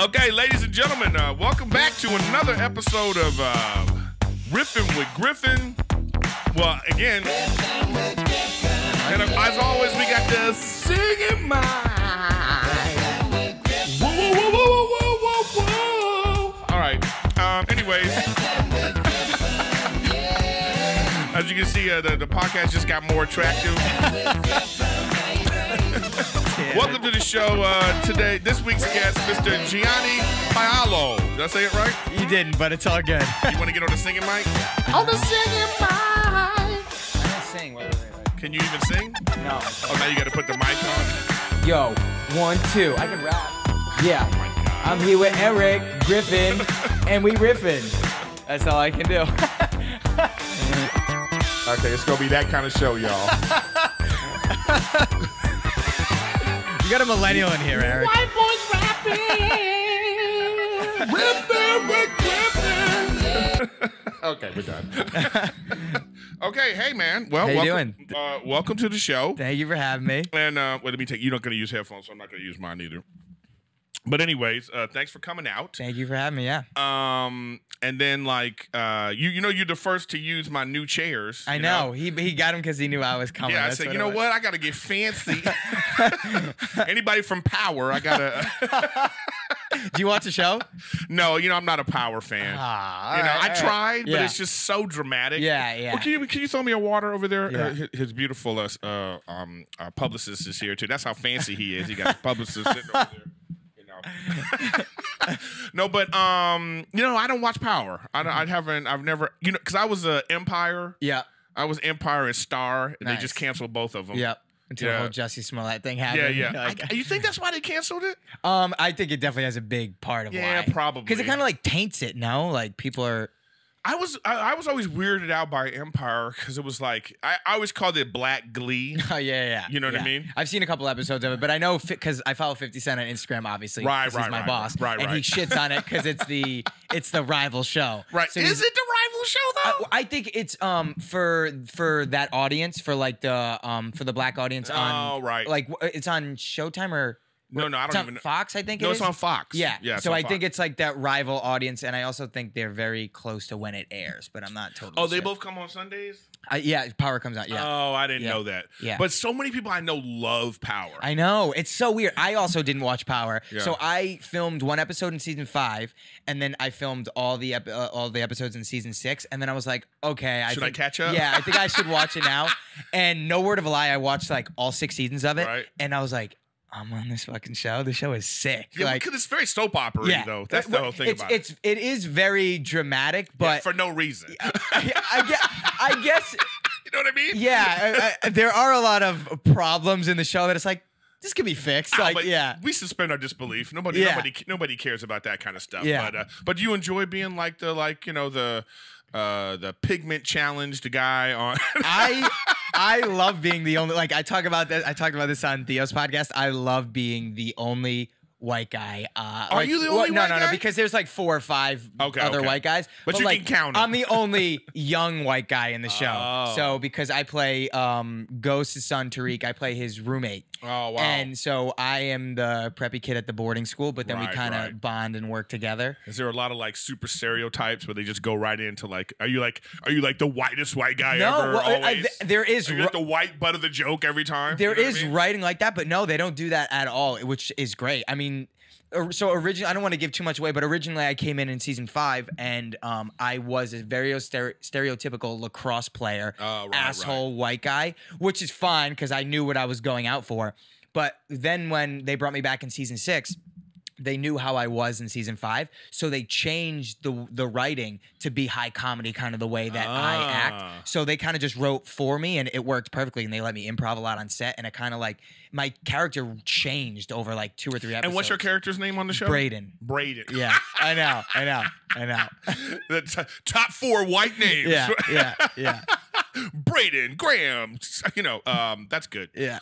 Okay, ladies and gentlemen, welcome back to another episode of Riffin' with Griffin. Well, again, Riffin' with Griffin. And as always, we got the singing mind. Whoa, whoa, whoa, whoa, whoa, whoa, whoa. All right. Anyways, as you can see, the podcast just got more attractive. Welcome to the show today. This week's guest, Mr. Gianni Paolo. Did I say it right? You didn't, but it's all good. You want to get on the singing mic? On the singing mic. I can't sing. Wait. Can you even sing? No. Oh, now you got to put the mic on. Yo, 1, 2. I can rap. Yeah. Oh my God. I'm here with Eric Griffin, and we riffin'. That's all I can do. Okay, it's going to be that kind of show, y'all. You got a millennial in here, Eric. White boys rapping. Rippin' with Griffin. Okay, we're done. Okay, hey, man. Well, How you doing? Welcome to the show. Thank you for having me. And well, let me take, you're not going to use headphones, so I'm not going to use mine either. But anyways, thanks for coming out. Thank you for having me, yeah. And then, like, you know, you're the first to use my new chairs. I know. He got them because he knew I was coming. Yeah, I said, you know what? I got to get fancy. Anybody from Power, I got to. Do you watch the show? No, you know, I'm not a Power fan. You know, I tried, but it's just so dramatic. Yeah, yeah. Well, can you throw me a water over there? Yeah. His beautiful publicist is here, too. That's how fancy he is. He got his publicist sitting over there. No, but you know, I don't watch Power. I've never, you know, because I was Empire. Yeah, I was Empire and Star, and they just canceled both of them. Yep. Until the whole Jussie Smollett thing happened. Yeah, yeah. Like, you think that's why they canceled it? I think it definitely has a big part of why. Yeah, probably. Because it kind of like taints it. No, like people are. I was always weirded out by Empire because it was like I always called it Black Glee. Oh yeah. You know what I mean? I've seen a couple episodes of it, but I know because I follow 50 Cent on Instagram, obviously. Right, right, he's my boss, and he shits on it because it's the rival show. Right? So is it the rival show though? I think it's for that audience, for like the for the black audience on like it's on Showtime or. No, I don't even know. Fox, I think it is. No, it's on Fox. Yeah. So I think it's like that rival audience, and I also think they're very close to when it airs, but I'm not totally sure. Oh, they both come on Sundays? Yeah, Power comes out, yeah. Oh, I didn't know that. Yeah. But so many people I know love Power. I know. It's so weird. I also didn't watch Power. Yeah. So I filmed one episode in season 5, and then I filmed all the episodes in season 6, and then I was like, okay. Should I catch up? Yeah, I think I should watch it now. And no word of a lie, I watched like all 6 seasons of it, and I was like, I'm on this fucking show. The show is sick. Yeah, like, because it's very soap opera though. That's the whole thing about it. It is very dramatic, but for no reason. I guess. You know what I mean? Yeah. There are a lot of problems in the show that it's like, this could be fixed. Like, we suspend our disbelief. Nobody cares about that kind of stuff. Yeah. But you enjoy being like the pigment challenged guy on. I love being the only, like, I talk about that. I talked about this on Theo's podcast. I love being the only white guy. Are you the only white guy? No, because there's like 4 or 5 other white guys. But you like, can count them. I'm the only young white guy in the show. Oh. So because I play Ghost's son, Tariq, I play his roommate. Oh, wow. And so I am the preppy kid at the boarding school, but then we kind of bond and work together. Is there a lot of like super stereotypes where they just go right into like, are you like the whitest white guy ever? No, well, there is. Are you like the white butt of the joke every time? There is writing like that, but no, they don't do that at all, which is great. I mean, so originally, I don't want to give too much away, but originally I came in season 5 and I was a very stereotypical lacrosse player, asshole white guy, which is fine because I knew what I was going out for. But then when they brought me back in season 6, they knew how I was in season 5, so they changed the writing to be high comedy, kind of the way that I act. So they kind of just wrote for me, and it worked perfectly. And they let me improv a lot on set, and it kind of like my character changed over like 2 or 3 episodes. And what's your character's name on the show? Brayden. Yeah, I know. The top 4 white names. Yeah. Brayden Graham. You know, that's good. Yeah.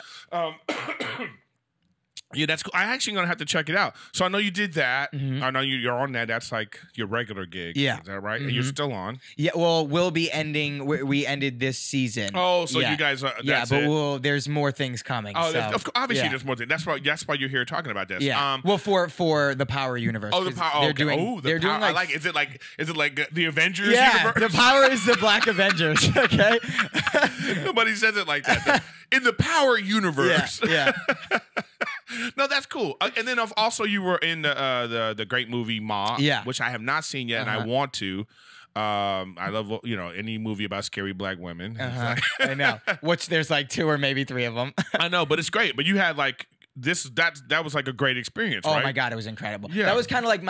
Yeah, that's cool. I'm actually going to have to check it out. So I know you did that. Mm-hmm. I know you're on that. That's like your regular gig. Yeah. Is that right? Mm-hmm. And you're still on. Yeah, well, we'll be ending. We ended this season. Oh, so yeah. You guys are. Yeah, but we'll, there's more things coming. Oh, so. Obviously yeah. There's more things. That's why you're here talking about this. Yeah. Well, for the Power universe. Oh, the Power. Oh, okay. They're doing like, I like. Is it like the Avengers universe? Yeah, the Power is the Black Avengers, okay? Nobody says it like that. In the Power universe. Yeah. Yeah. No, that's cool. And then also you were in the great movie Ma, yeah, which I have not seen yet, and I want to. I love, you know, any movie about scary Black women. I know. Which there's like 2 or maybe 3 of them. I know, but it's great. But you had like that was like a great experience. Oh right? My God, it was incredible. Yeah. That was kind of like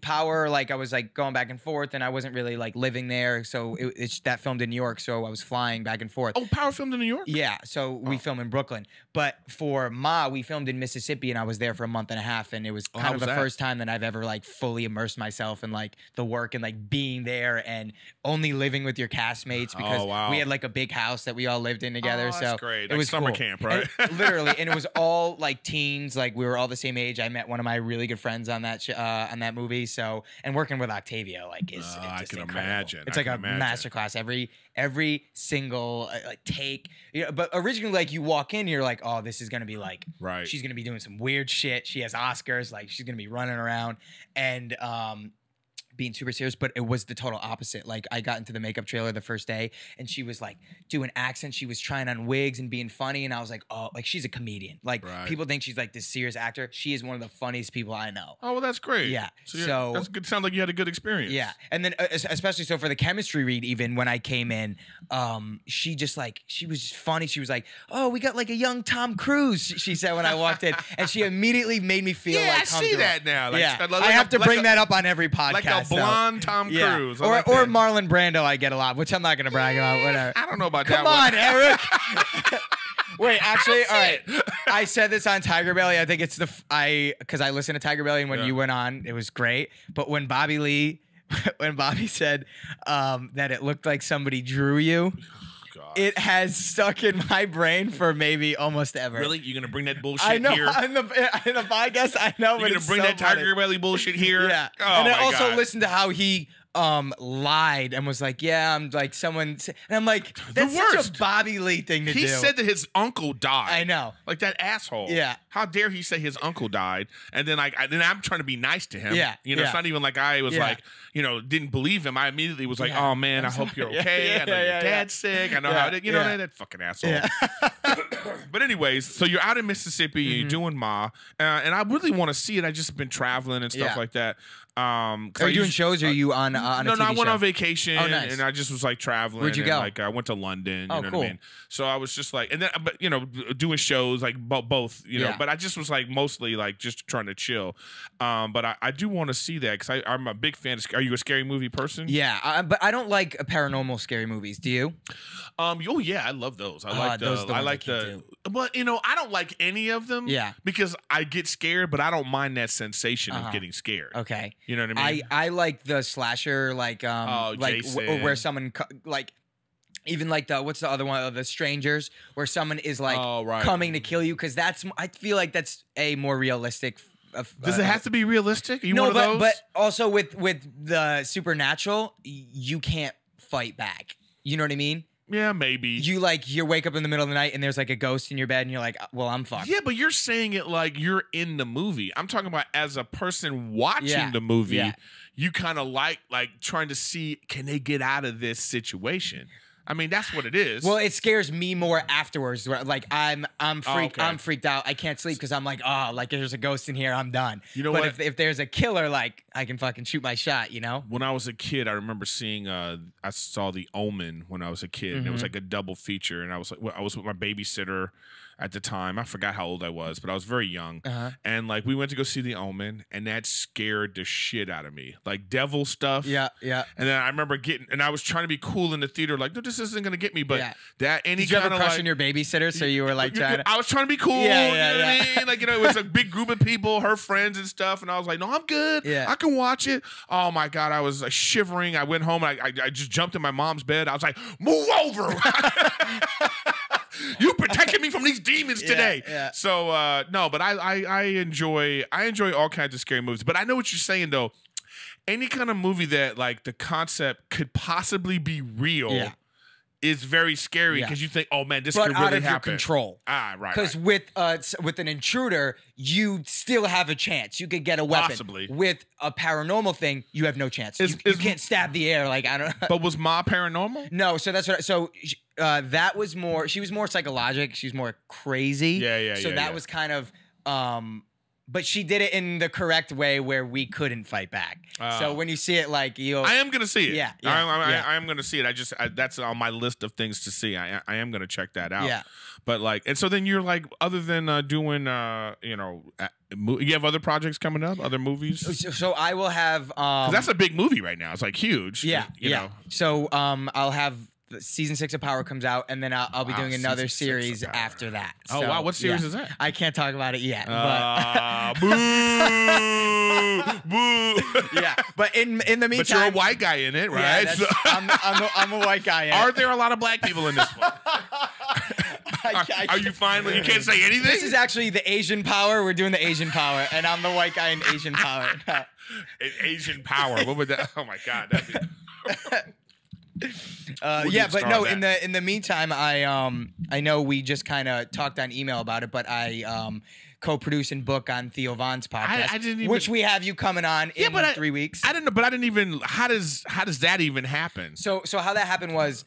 Power. Like I was like going back and forth, and I wasn't really like living there. So it's that filmed in New York, so I was flying back and forth. Oh, Power filmed in New York? Yeah, so we filmed in Brooklyn. But for Ma, we filmed in Mississippi, and I was there for a month and a half, and it was kind of the first time that I've ever like fully immersed myself in like the work and like being there and only living with your castmates, because we had like a big house that we all lived in together. So that's great. It was summer camp, right? And, literally, and it was all like teens, like we were all the same age. I met one of my really good friends on that movie. So, and working with Octavia, like, is it's just incredible. Imagine. It's like a masterclass. Every single like take. You know, but originally, like you walk in, you're like, oh, this is gonna be like, right? She's gonna be doing some weird shit. She has Oscars, like she's gonna be running around and being super serious. But it was the total opposite. Like I got into the makeup trailer the first day, and she was like doing accents. She was trying on wigs and being funny, and I was like, oh, like she's a comedian. Like people think she's like this serious actor. She is one of the funniest people I know. Oh, well, that's great. Yeah. So that's good. Sounds like you had a good experience. Yeah. And then especially so for the chemistry read, even when I came in, she just like, she was just funny. She was like, oh, we got like a young Tom Cruise, she said when I walked in, and she immediately made me feel like comfortable. Yeah, I see that now. Like, yeah. I have to bring that up on every podcast. Like blonde Tom Cruise. Or, or Marlon Brando I get a lot, which I'm not going to brag about. Whatever. I don't know about that. Come on, Eric. Wait, actually, all right. I said this on Tiger Belly. I think it's because I listened to Tiger Belly, and when you went on, it was great. But when Bobby Lee, when Bobby said that it looked like somebody drew you, it has stuck in my brain for maybe almost ever. Really? You're going to bring that bullshit here? I know. In the podcast, I know. You're going to bring that Tiger Belly bullshit here? Yeah. Oh, and I also listened to how he lied and was like, yeah, I'm like someone. And I'm like, that's such a Bobby Lee thing to do. He said that his uncle died. I know. Like that asshole. Yeah. How dare he say his uncle died? And then like, then I'm trying to be nice to him. Yeah. You know, it's not even like I was like, you know, didn't believe him. I immediately was like, oh man, I hope you're okay. I know your dad's sick. I know how, you know, that fucking asshole. Yeah. But anyways, so you're out in Mississippi, you're doing Ma, and I really want to see it. I just been traveling and stuff like that. Are you doing shows? Or are you on a TV show? No, I went on vacation, and I just was like traveling. Where'd you go? Like I went to London. Oh, you know cool. What I mean? So I was just like, and then, but you know, doing shows like both, you know. Yeah. But I just was like mostly like just trying to chill. But I do want to see that because I'm a big fan. Are you a scary movie person? Yeah, but I don't like paranormal scary movies. Do you? Oh yeah, I love those. I like those. I like the. But you know, I don't like any of them. Yeah. Because I get scared, but I don't mind that sensation of getting scared. Okay. You know what I mean? I like the slasher, like like where someone like even like the what's the other one of the Strangers, where someone is like coming to kill you, because that's I feel like that's a more realistic. Does it have to be realistic? Are you one of those? But also with the supernatural, you can't fight back. You know what I mean? Yeah, maybe. You like, you wake up in the middle of the night and there's like a ghost in your bed and you're like, well, I'm fucked. Yeah, but you're saying it like you're in the movie. I'm talking about as a person watching the movie, you kind of like trying to see, can they get out of this situation? I mean, that's what it is. Well, it scares me more afterwards. Like I'm freaked out. I can't sleep because I'm like, oh, like there's a ghost in here. I'm done. You know but what? If there's a killer, like I can fucking shoot my shot. You know. When I was a kid, I remember seeing. I saw The Omen when I was a kid, and it was like a double feature. And I was like, well, I was with my babysitter at the time. I forgot how old I was, but I was very young. And like we went to go see The Omen, and that scared the shit out of me. Like devil stuff. Yeah, yeah. And then I remember and I was trying to be cool in the theater, like, no, this isn't gonna get me. But that any kind of like, crushing your babysitter, so you were like trying to. I was trying to be cool. Yeah, yeah, you know what I mean? Like you know, it was a big group of people, her friends and stuff, and I was like, no, I'm good. Yeah, I can watch it. Oh my God, I was like, shivering. I went home and I just jumped in my mom's bed. I was like, move over. You protected me from these demons today. Yeah. So no, but I enjoy all kinds of scary movies. But I know what you're saying though. Any kind of movie that like the concept could possibly be real is very scary because you think, oh man, this could really happen. But out of your control. Ah, right. Because with an intruder, you still have a chance. You could get a weapon. Possibly. With a paranormal thing, you have no chance. You can't stab the air. Like I don't. But was Ma paranormal? No. So that's what. That was more. She was more psychological. She was more crazy. Yeah. So that was kind of. But she did it in the correct way where we couldn't fight back. So when you see it, like I am gonna see it. I am gonna see it. That's on my list of things to see. I am gonna check that out. Yeah. But like, and so then you're like, other than doing, you have other projects coming up, other movies. So I will have. 'Cause that's a big movie right now. It's like huge. Yeah. You know. So I'll have. Season 6 of Power comes out, and then I'll be doing another series after that. So, oh, wow. What series is that? I can't talk about it yet. But boo! Yeah. But in the meantime... But you're a white guy in it, right? Yeah, so. I'm a white guy in it. Are there a lot of black people in this one? Are you finally... You can't say anything? This is actually the Asian Power. We're doing the Asian Power, and I'm the white guy in Asian Power. Asian Power. What would that... Oh, my God. That'd be... but no. In the meantime, I know we just kind of talked on email about it, but I co-produce and book on Theo Von's podcast, which we have you coming on in 3 weeks. I didn't know, but I didn't even. How does that even happen? So how that happened was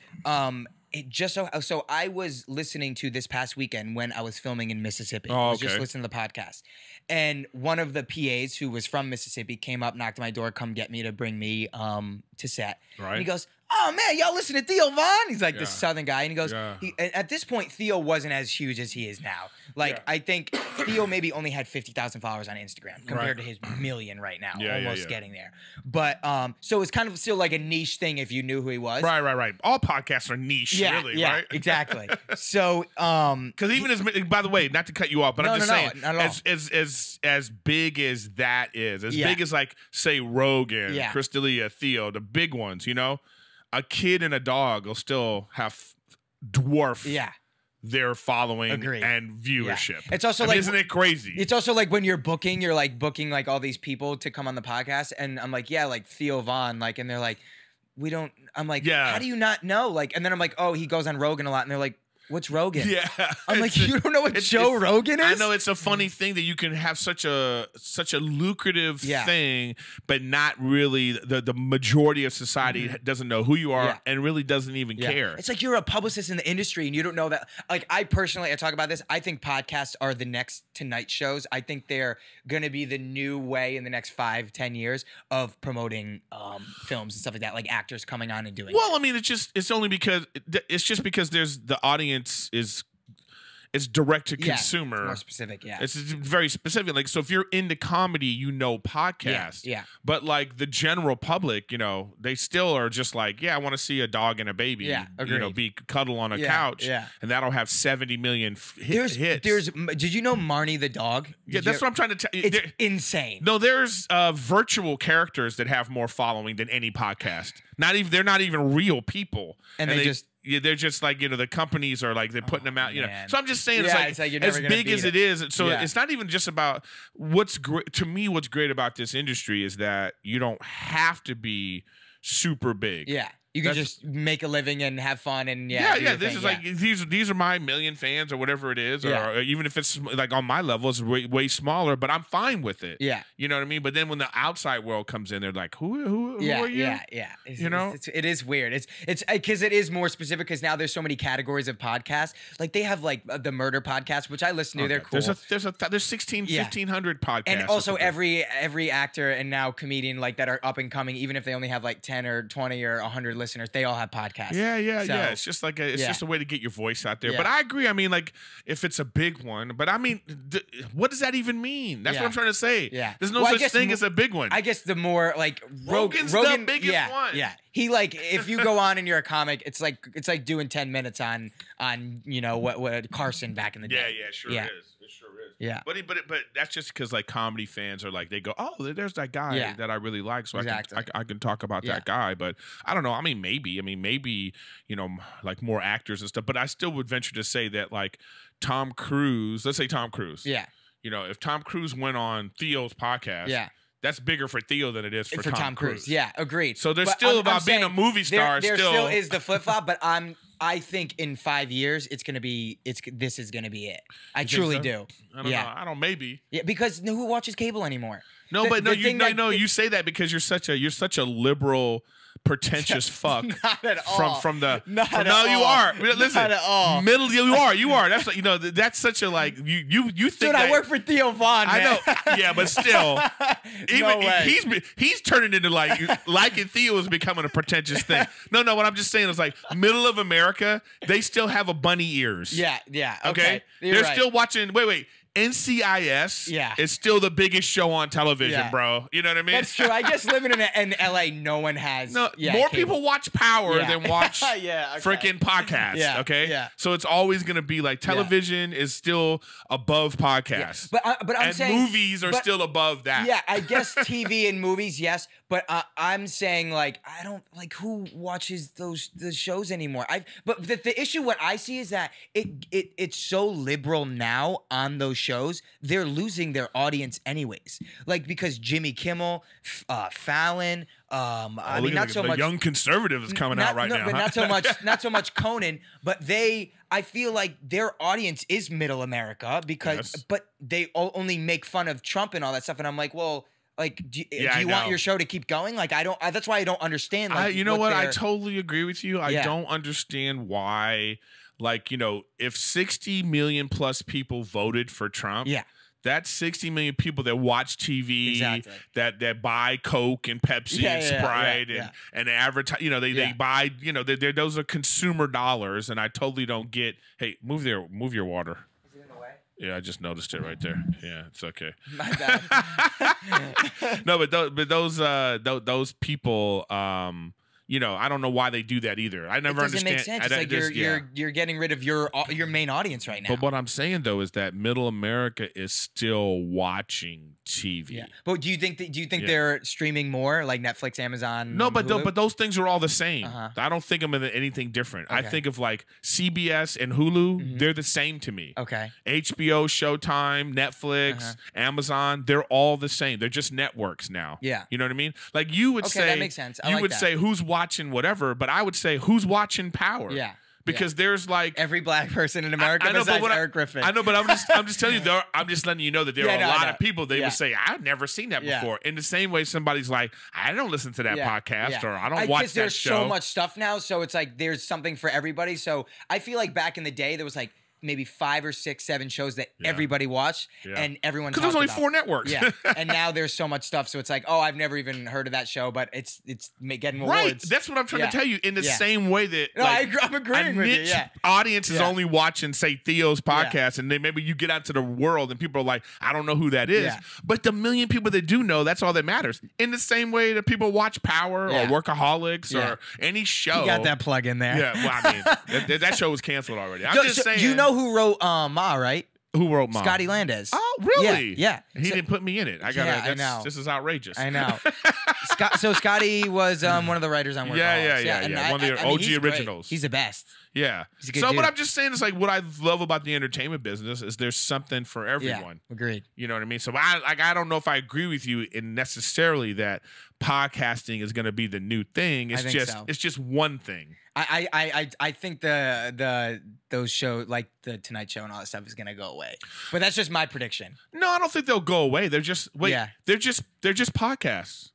it just so I was listening to this past weekend when I was filming in Mississippi. Oh, okay. I was just listening to the podcast. And one of the PAs who was from Mississippi came up, knocked on my door, come get me to bring me to set. Right. And he goes, oh, man, y'all listen to Theo Von? He's like this Southern guy. And he goes, at this point, Theo wasn't as huge as he is now. Like, I think Theo maybe only had 50,000 followers on Instagram compared to his million right now, almost getting there. But so it's kind of still like a niche thing if you knew who he was. Right. All podcasts are niche, right? Exactly. So, because even as, by the way, not to cut you off, but I'm just saying, as big as that is, as big as like, say, Rogan, Chris D'Elia, Theo, the big ones, you know? A kid and a dog will still have dwarf their following and viewership. It's also like, isn't it crazy? It's also like when you're booking like all these people to come on the podcast, and I'm like, like Theo Von, like, and they're like, we don't. I'm like, how do you not know? Like, and then I'm like, oh, he goes on Rogan a lot, and they're like, what's Rogan? Yeah, I'm like, you don't know what Joe Rogan is? I know it's a funny thing that you can have such a lucrative thing, but not really the majority of society doesn't know who you are and really doesn't even care. It's like you're a publicist in the industry and you don't know that. Like I personally, I talk about this. I think podcasts are the next Tonight shows. I think they're gonna be the new way in the next 5-10 years of promoting films and stuff like that, like actors coming on and doing. Well, I mean, it's just because there's the audience. It's direct to consumer. It's more specific, It's very specific. Like, so if you're into comedy, you know podcasts. Yeah. But like the general public, you know, they still are just like, I want to see a dog and a baby, you know, be cuddle on a couch. Yeah. And that'll have 70 million hits. Did you know Marnie the dog? Yeah, that's what I'm trying to tell you. It's insane. No, there's virtual characters that have more following than any podcast. They're not even real people. And they just... Yeah, they're just like, you know, the companies are like, they're putting them out, you know. Man. So I'm just saying, it's like as big as it is. So it's not even just about what's great. To me, what's great about this industry is that you don't have to be super big. Yeah. You can just make a living and have fun and This is like these are my million fans or whatever it is, or even if it's like on my level, it's way smaller, but I'm fine with it. Yeah, you know what I mean. But then when the outside world comes in, they're like, who are you? Yeah. It is weird. It's because it is more specific because now there's so many categories of podcasts. Like they have like the murder podcast, which I listen to. Okay. They're cool. There's 1,500 podcasts, and also every actor and now comedian like that are up and coming, even if they only have like 10 or 20 or 100 listeners, they all have podcasts. Yeah. It's just like just a way to get your voice out there. But I agree. I mean, like if it's a big one, but I mean, what does that even mean? That's what I'm trying to say. Yeah, there's no such thing as a big one. I guess the more like Rogan's the biggest one. Yeah, he like if you go on and you're a comic, it's like doing 10 minutes on you know what Carson back in the day. Yeah, sure it is. It sure is. Yeah. But that's just because like comedy fans are like, they go, oh, there's that guy that I really like. So I can talk about that guy. But I don't know. I mean, maybe, you know, like more actors and stuff. But I still would venture to say that like Tom Cruise, let's say Tom Cruise. Yeah. You know, if Tom Cruise went on Theo's podcast. Yeah. That's bigger for Theo than it is for Tom Cruise. Yeah, agreed. So there's still about being a movie star. There still is the flip flop, but I think in 5 years it's gonna be this is gonna be it. I truly do. I don't know. I don't maybe. Yeah, because who watches cable anymore? No, you say that because you're such a liberal, pretentious fuck. Not at all. You are. That's like, you know. That's such a like. You think. Dude, I work for Theo Von. Man. I know. Yeah, but still, even no he's turning into like liking Theo is becoming a pretentious thing. No. What I'm just saying is like middle of America. They still have a bunny ears. Yeah. Okay. They're right. Still watching. Wait. NCIS is still the biggest show on television, bro. You know what I mean? That's true. I guess living in LA, no one has. More cable. People watch Power than watch freaking podcasts. Okay. Yeah. So it's always going to be like television is still above podcasts. Yeah. But I'm saying movies are still above that. Yeah, I guess TV and movies, yes. But I'm saying like I don't like who watches the shows anymore. But the issue what I see is that it's so liberal now on those shows, they're losing their audience anyways. Like because Jimmy Kimmel, Fallon, I mean not so much. The Young Conservative is coming out right now. But not so much Conan, but I feel like their audience is middle America because but they only make fun of Trump and all that stuff, and I'm like, well, like, do you want your show to keep going? Like, that's why I don't understand. Like, you know what? I totally agree with you. I don't understand why, like, you know, if 60 million plus people voted for Trump, that's 60 million people that watch TV, that buy Coke and Pepsi and Sprite and advertise, you know, they buy, you know, those are consumer dollars. And I totally don't get, hey, move your water. Yeah, I just noticed it right there. Yeah, it's okay. My bad. No, but those people, you know, I don't know why they do that either. I never understand. It doesn't make sense. It's like you're getting rid of your main audience right now. But what I'm saying though is that middle America is still watching TV. Yeah. But do you think they're streaming more like Netflix, Amazon? No, but those things are all the same. I don't think of anything different. Okay. I think of like CBS and Hulu. They're the same to me. Okay. HBO, Showtime, Netflix, Amazon. They're all the same. They're just networks now. Yeah. You know what I mean? Like you would say that makes sense. You would say who's watching whatever, but I would say who's watching Power. Yeah. Because there's like every black person in America besides Eric Griffin. I know, but I'm just telling you, I'm just letting you know that there are a lot of people they would say, I've never seen that before. In the same way somebody's like, I don't listen to that podcast or I don't watch that show. There's so much stuff now, so it's like there's something for everybody. So I feel like back in the day there was like maybe 5 or 6, 7 shows that everybody watched and everyone talked about. Because there's only 4 networks. Yeah, and now there's so much stuff, so it's like, oh, I've never even heard of that show, but it's getting awards. Right, that's what I'm trying to tell you. In the same way that like, no, I'm agreeing with you. Yeah, audience is only watching, say, Theo's podcast, and then maybe you get out to the world and people are like, I don't know who that is. Yeah. But the million people that do know, that's all that matters. In the same way that people watch Power or Workaholics or any show. You got that plug in there. Yeah, well, I mean, that show was canceled already. I'm just saying. You know who wrote Ma, right? Who wrote Ma? Scotty Landis. Oh, really? Yeah. He didn't put me in it. I know. This is outrageous. I know. So Scotty was one of the writers on Workaholics. Yeah. One of the OG originals. Great. He's the best. Yeah. He's a good dude. What I'm just saying is like what I love about the entertainment business is there's something for everyone. Yeah, agreed. You know what I mean? So I don't know if I agree with you in necessarily that podcasting is going to be the new thing. It's just one thing. I think those shows like the Tonight Show and all that stuff is going to go away. But that's just my prediction. No, I don't think they'll go away. They're just podcasts.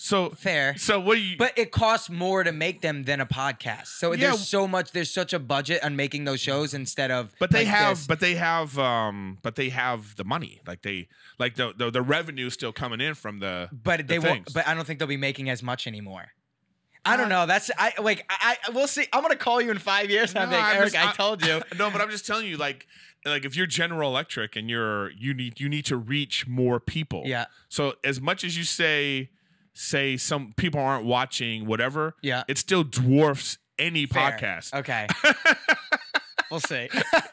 So fair. So what do you? But it costs more to make them than a podcast. So there's so much. There's such a budget on making those shows instead of. But they have the money. Like the revenue is still coming in from the. But they won't. But I don't think they'll be making as much anymore. I don't know. We'll see. I'm gonna call you in 5 years. And I'm like, Eric, I told you. No, but I'm just telling you, like if you're General Electric and you need to reach more people. Yeah. So as much as you say some people aren't watching whatever, it still dwarfs any podcast. Okay. We'll see.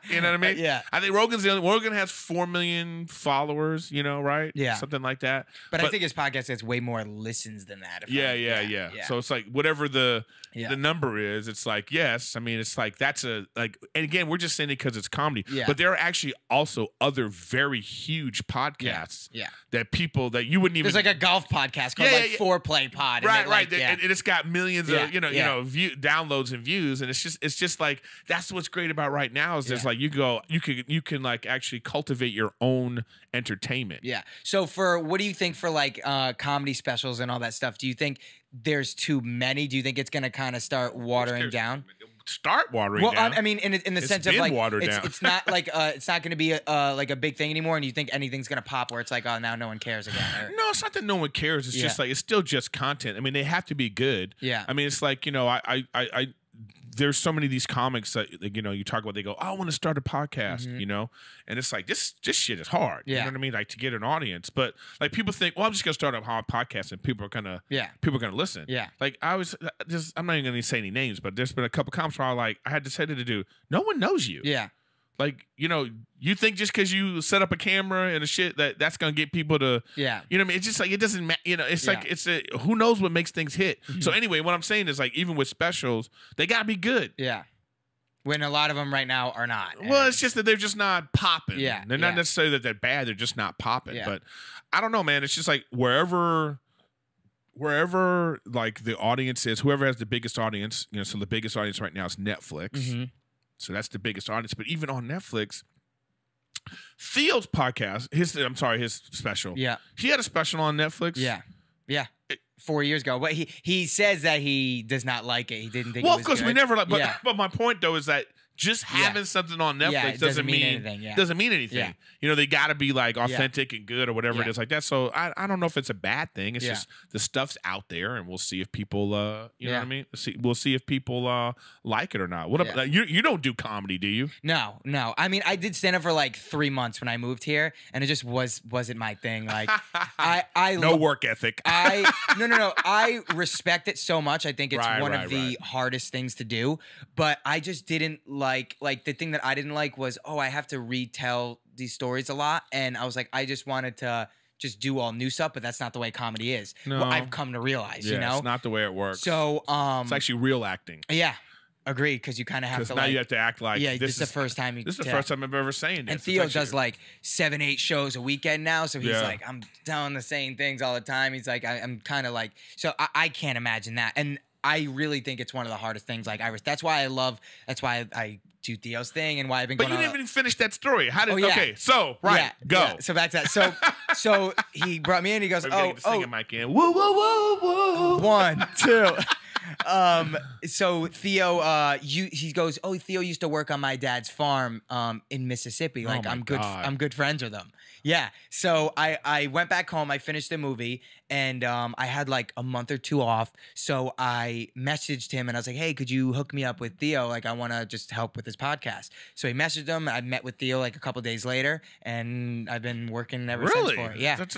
You know what I mean? Yeah. I think Rogan's the only, Rogan has 4 million followers, you know, right? Yeah. Something like that. But I think his podcast gets way more listens than that. Yeah. So it's like whatever the number is, it's like, yes. I mean, it's like that's a, like, and again, we're just saying it because it's comedy. Yeah. But there are actually also other very huge podcasts that people that you wouldn't even. There's like a golf podcast called Foreplay Pod. Right, and right. Like, and it's got millions of, you know, downloads and views. And it's just like, that's what's great about right now is there's like, you can like actually cultivate your own entertainment. Yeah. So for, what do you think for like comedy specials and all that stuff? Do you think there's too many? Do you think it's going to kind of start watering down? Start watering down. I mean, in the sense of like, it's not like it's not going to be like a big thing anymore. And you think anything's going to pop where it's like, oh, now no one cares again. Or... No, it's not that no one cares. It's just like it's still just content. I mean, they have to be good. Yeah. I mean, it's like, you know, I there's so many of these comics that, you know, you talk about, they go, oh, I want to start a podcast, you know? And it's like, this shit is hard. Yeah. You know what I mean? Like, to get an audience. But like, people think, well, I'm just going to start a podcast and people are going to listen. Yeah. Like, I was just, I'm not even going to say any names, but there's been a couple comics where I had decided to do, no one knows you. Yeah. Like, you know, you think just because you set up a camera and a shit that's going to get people to, you know what I mean? It's just like, it doesn't matter, you know, it's like, it's a, who knows what makes things hit. So anyway, what I'm saying is like, even with specials, they got to be good. Yeah. When a lot of them right now are not. Well, it's just that they're just not popping. Yeah. They're not necessarily that they're bad. They're just not popping. Yeah. But I don't know, man. It's just like wherever like the audience is, whoever has the biggest audience, you know, so the biggest audience right now is Netflix. So that's the biggest audience. But even on Netflix, Theo's podcast, his special. Yeah. He had a special on Netflix. Yeah. Yeah. 4 years ago. But he says that he does not like it. He didn't think it was good. Well, of course, we never like but my point, though, is that just having something on Netflix doesn't mean anything. Yeah. You know, they got to be like authentic and good or whatever it is like that. So I don't know if it's a bad thing. It's just the stuff's out there, and we'll see if people you know what I mean. We'll see if people like it or not. What about, like, you don't do comedy, do you? No. I mean, I did stand up for like 3 months when I moved here, and it just wasn't my thing. Like I no work ethic. No. I respect it so much. I think it's one of the hardest things to do, but I just didn't like. Like the thing that I didn't like was, oh, I have to retell these stories a lot. And I was like, I just wanted to just do all new stuff, but that's not the way comedy is. No. Well, I've come to realize, you know? It's not the way it works. So it's actually real acting. Yeah. Agreed, because you kind of have to. Now like, you have to act like this is the first time. This is the first time I'm ever saying this. And Theo does like 7-8 shows a weekend now, so he's like, I'm telling the same things all the time. He's like, I'm kind of like, so I can't imagine that. And I really think it's one of the hardest things. Like that's why I do Theo's thing and why I've been. But you didn't even finish that story. How did? Oh, yeah. Okay, so go. Yeah. So that's that. So he brought me in. He goes, singing mic in. Woo woo woo woo. 1 2. So Theo, he goes, oh, Theo used to work on my dad's farm in Mississippi. Like I'm good friends with him. Yeah. So I went back home. I finished the movie. And I had like a month or two off, so I messaged him and I was like, hey, could you hook me up with Theo? Like, I want to just help with his podcast. So he messaged him. I met with Theo like a couple days later, and I've been working ever since for it. Yeah. That's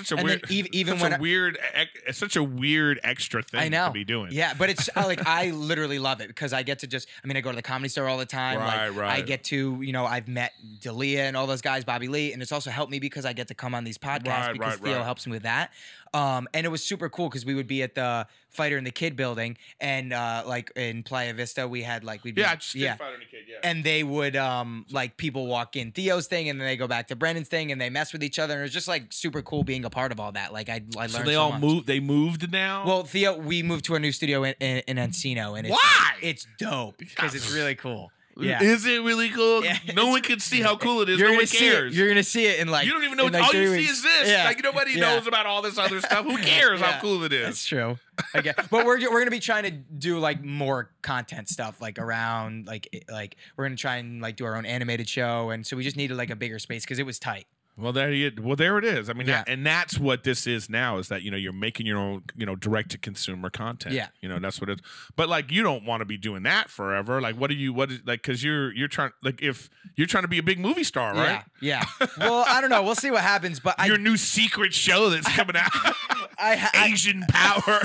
such a weird extra thing to be doing. Yeah, but it's like I literally love it because I get to just, I mean, I go to the comedy store all the time. I get to, you know, I've met D'Elia and all those guys, Bobby Lee, and it's also helped me because I get to come on these podcasts because Theo helps me with that. And it was super cool because we would be at the Fighter and the Kid building, and like in Playa Vista, we had like Fighter and the Kid, and they would like people walk in Theo's thing, and then they go back to Brendan's thing, and they mess with each other, and it was just like super cool being a part of all that. Like I learned. So they all moved. They moved now. Well, Theo, we moved to a new studio in Encino, and it's dope because it's really cool. Yeah. Is it really cool? Yeah. No one can see how cool it is. No one cares. You're going to see it in like... You don't even know. Like all you see is this. Yeah. Like nobody knows about all this other stuff. Who cares how cool it is? That's true. Okay. But we're going to be trying to do like more content stuff like around... Like we're going to try and like do our own animated show. And so we just needed like a bigger space because it was tight. Well, there it is. I mean, and that's what this is now, is that, you know, you're making your own, you know, direct-to-consumer content. Yeah. You know, that's what it is. But, like, you don't want to be doing that forever. Like, because you're trying, like, if you're trying to be a big movie star, right? Yeah. Well, I don't know. We'll see what happens, but your new secret show that's coming out. Asian power.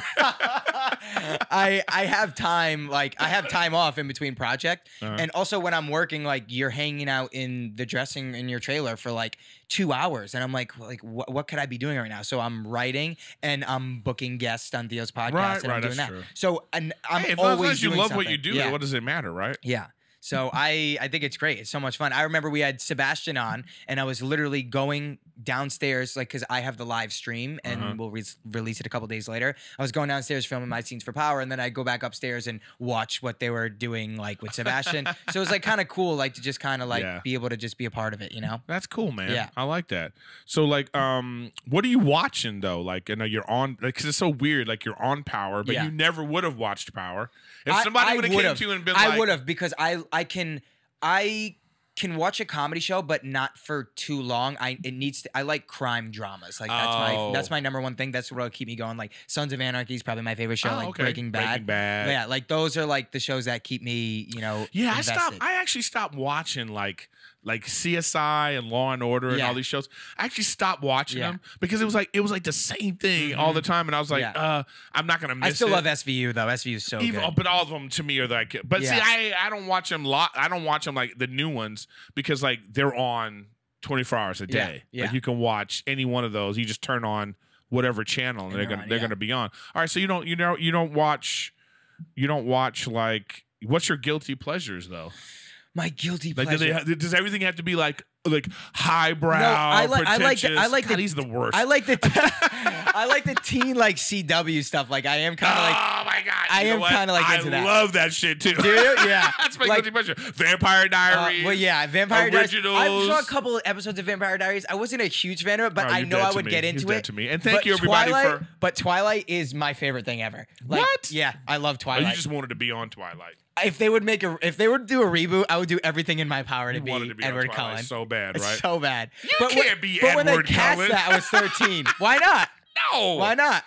I have time, like I have time off in between project, and also when I'm working, like you're hanging out in the dressing in your trailer for like 2 hours, and I'm like, what could I be doing right now? So I'm writing and I'm booking guests on Theo's podcast, and I'm doing that. True. So I'm hey, always doing something. What you do, yeah. What does it matter, right? Yeah. So I think it's great. It's so much fun. I remember we had Sebastian on, and I was literally going downstairs, like, because I have the live stream, and we'll release it a couple days later. I was going downstairs filming my scenes for Power, and then I'd go back upstairs and watch what they were doing, like, with Sebastian. So it was, like, kind of cool, like, to just kind of, like, be able to just be a part of it, you know? That's cool, man. Yeah. I like that. So, like, what are you watching, though? Like, I know you're on, like, because it's so weird, like, you're on Power, but you never would have watched Power. If somebody would have came to you and been like... I would have, because I can watch a comedy show, but not for too long. I like crime dramas. Like that's my #1 thing. That's what'll keep me going. Like Sons of Anarchy is probably my favorite show. Like Breaking Bad. But yeah, like those are like the shows that keep me, you know. Yeah, invested. I actually stopped watching like CSI and Law and Order and all these shows. I actually stopped watching them because it was like the same thing all the time, and I was like, I'm not gonna miss it. I still love SVU though. SVU is so good. But all of them to me are like, but see, I don't watch them I don't watch them like the new ones because like they're on 24 hours a day. Yeah. Like you can watch any one of those. You just turn on whatever channel and they're gonna be on. All right, so you don't watch like, what's your guilty pleasures though? My guilty pleasure. Like, does everything have to be like highbrow? No, I like God, he's the worst. I like the teen like CW stuff. Like I am kind of like, oh my God, I am kind of like into that. I love that shit too. Do you? Yeah, that's my guilty pleasure. Vampire Diaries. Well, yeah, Vampire Originals. Diaries. I saw a couple of episodes of Vampire Diaries. I wasn't a huge fan of it, but I know I would get into it. To me, and thank you everybody for. But Twilight is my favorite thing ever. Like, what? Yeah, I love Twilight. Oh, you just wanted to be on Twilight. If they would do a reboot, I would do everything in my power to be Edward Cullen. So bad, right? So bad. But when they cast that, I was 13. Why not? No. Why not?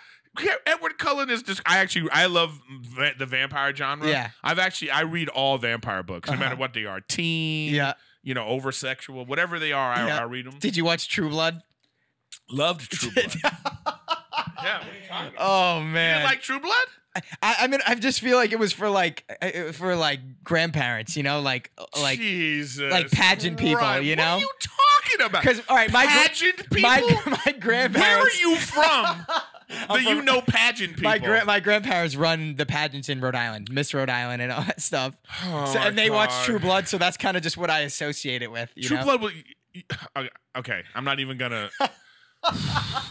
Edward Cullen is just. I love the vampire genre. Yeah. I read all vampire books, no matter what they are. Teen. Yeah. You know, over sexual, whatever they are, I read them. Did you watch True Blood? Loved True Blood. Yeah. What are you talking about? Oh man. You like True Blood? I mean, I just feel like it was for like grandparents, you know, like Jesus, like pageant people, you know. What are you talking about? Because all right, my grandparents. Where are you from? You know, pageant people. My grandparents run the pageants in Rhode Island, Miss Rhode Island, and all that stuff. Oh so, and they watch True Blood, so that's kind of just what I associate it with. You know? True Blood. Okay, I'm not even gonna.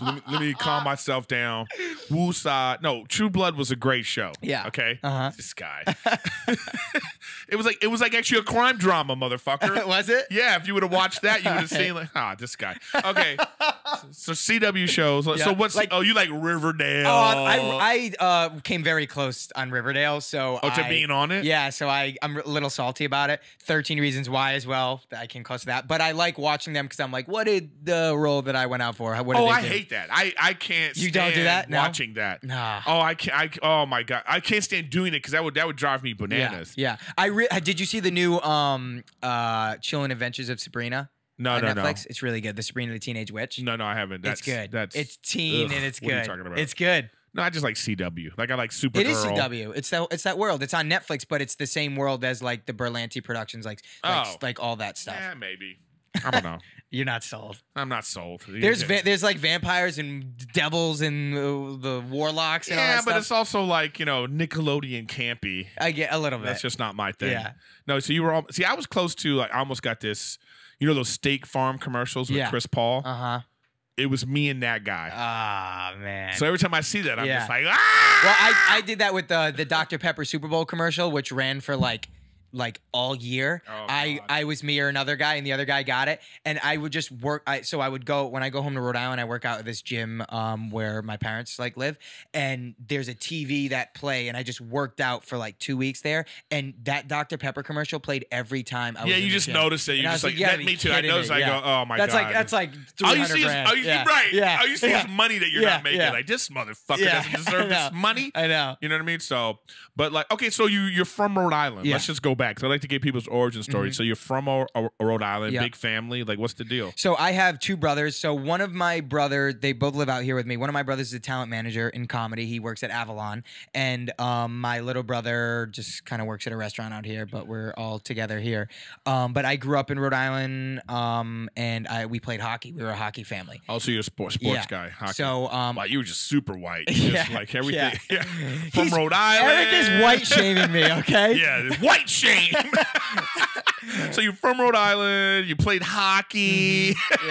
let me calm myself down. Woosah. No, True Blood was a great show. Yeah. Okay. This guy. it was like actually a crime drama, motherfucker. Was it? Yeah. If you would have watched that, you would have seen like, this guy. Okay. So CW shows. Yeah. So what's like? Oh, you like Riverdale? I came very close on Riverdale. So to being on it. Yeah. So I'm a little salty about it. 13 Reasons Why as well. I came close to that, but I like watching them because I'm like, what did the role that I went out for? I hate that. I can't. You don't do that. No? Watching that. Nah. Oh, I can't. Oh my God, I can't stand doing it because that would drive me bananas. Yeah. Did you see the new Chilling Adventures of Sabrina? No. It's really good. The Sabrina the Teenage Witch. No, I haven't. It's good. It's teen and it's good. What are you talking about? It's good. No, I just like CW. Like I like Supergirl. It is CW. It's that world. It's on Netflix, but it's the same world as like the Berlanti Productions, like all that stuff. Yeah, maybe. I don't know. You're not sold. I'm not sold. There's like vampires and devils and the warlocks and all that stuff. Yeah, but it's also like, you know, Nickelodeon campy. I get a little bit. That's just not my thing. Yeah. No, so you were all... See, I was close to... Like, I almost got this... You know those Steak Farm commercials with Chris Paul? It was me and that guy. Ah, man. So every time I see that, I'm just like, ah! Well, I did that with the Dr. Pepper Super Bowl commercial, which ran for like all year. Oh, I was me or another guy, and the other guy got it. And I would just work. So I would go, when I go home to Rhode Island, I work out at this gym where my parents like live, and there's a TV that play, and I just worked out for like 2 weeks there. And that Dr. Pepper commercial played every time. I was you just noticed it. You just like, yeah, me too. I noticed. I go, oh my God. That's like 300 grand. All you see is money that you're not making. Like this motherfucker doesn't deserve this money. I know. You know what I mean? So, but like, okay, so you're from Rhode Island. Let's just go back back. So I like to get people's origin stories. Mm-hmm. So you're from Rhode Island, yep. Big family. Like, what's the deal? So I have two brothers. So one of my brother, they both live out here with me. One of my brothers is a talent manager in comedy. He works at Avalon. And my little brother just kind of works at a restaurant out here, but we're all together here. But I grew up in Rhode Island, and we played hockey. We were a hockey family. Oh, so you're a sports yeah. guy. Hockey. So, wow, you were just super white. Just yeah, like everything. Yeah. From Rhode Island. Eric is white shaming me, okay? Yeah, white shame. So you're from Rhode Island. You played hockey. Mm-hmm.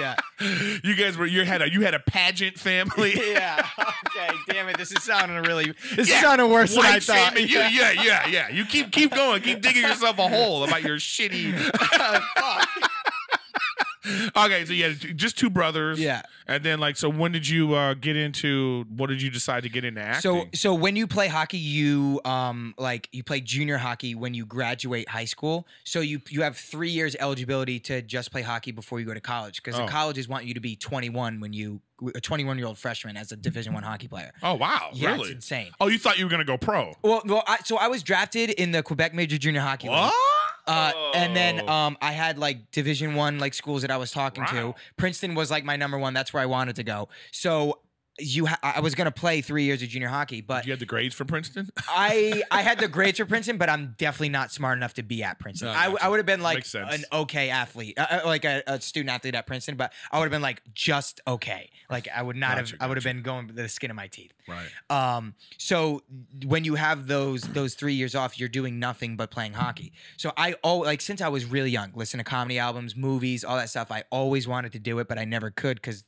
Yeah, yeah. You guys were. You had a pageant family. Yeah. Okay. Damn it. This is sounding really. This is sounding worse than I thought. Yeah. Yeah. You keep going. Keep digging yourself a hole about your shitty. Fuck. Okay, so yeah, just two brothers. Yeah. And then, like, so when did you what did you decide to get into acting? So when you play hockey, you, like, you play junior hockey when you graduate high school. So you have 3 years eligibility to just play hockey before you go to college. Because the colleges want you to be 21 when you... a 21-year-old freshman as a Division I hockey player. Oh, wow. Yeah, really? It's insane. Oh, you thought you were going to go pro. Well, I was drafted in the Quebec Major Junior Hockey League. And then I had, like, Division I, like, schools that I was talking to. Princeton was, like, my number one. That's where I wanted to go. So... I was going to play 3 years of junior hockey, but... Did you have the grades for Princeton? I had the grades for Princeton, but I'm definitely not smart enough to be at Princeton. No, I would have been, like, an okay athlete, like a student athlete at Princeton, but I would have been, like, just okay. Like, I would not have... I would have been going with the skin of my teeth. Right. So when you have those 3 years off, you're doing nothing but playing hockey. So I always... Like, since I was really young, listen to comedy albums, movies, all that stuff, I always wanted to do it, but I never could because...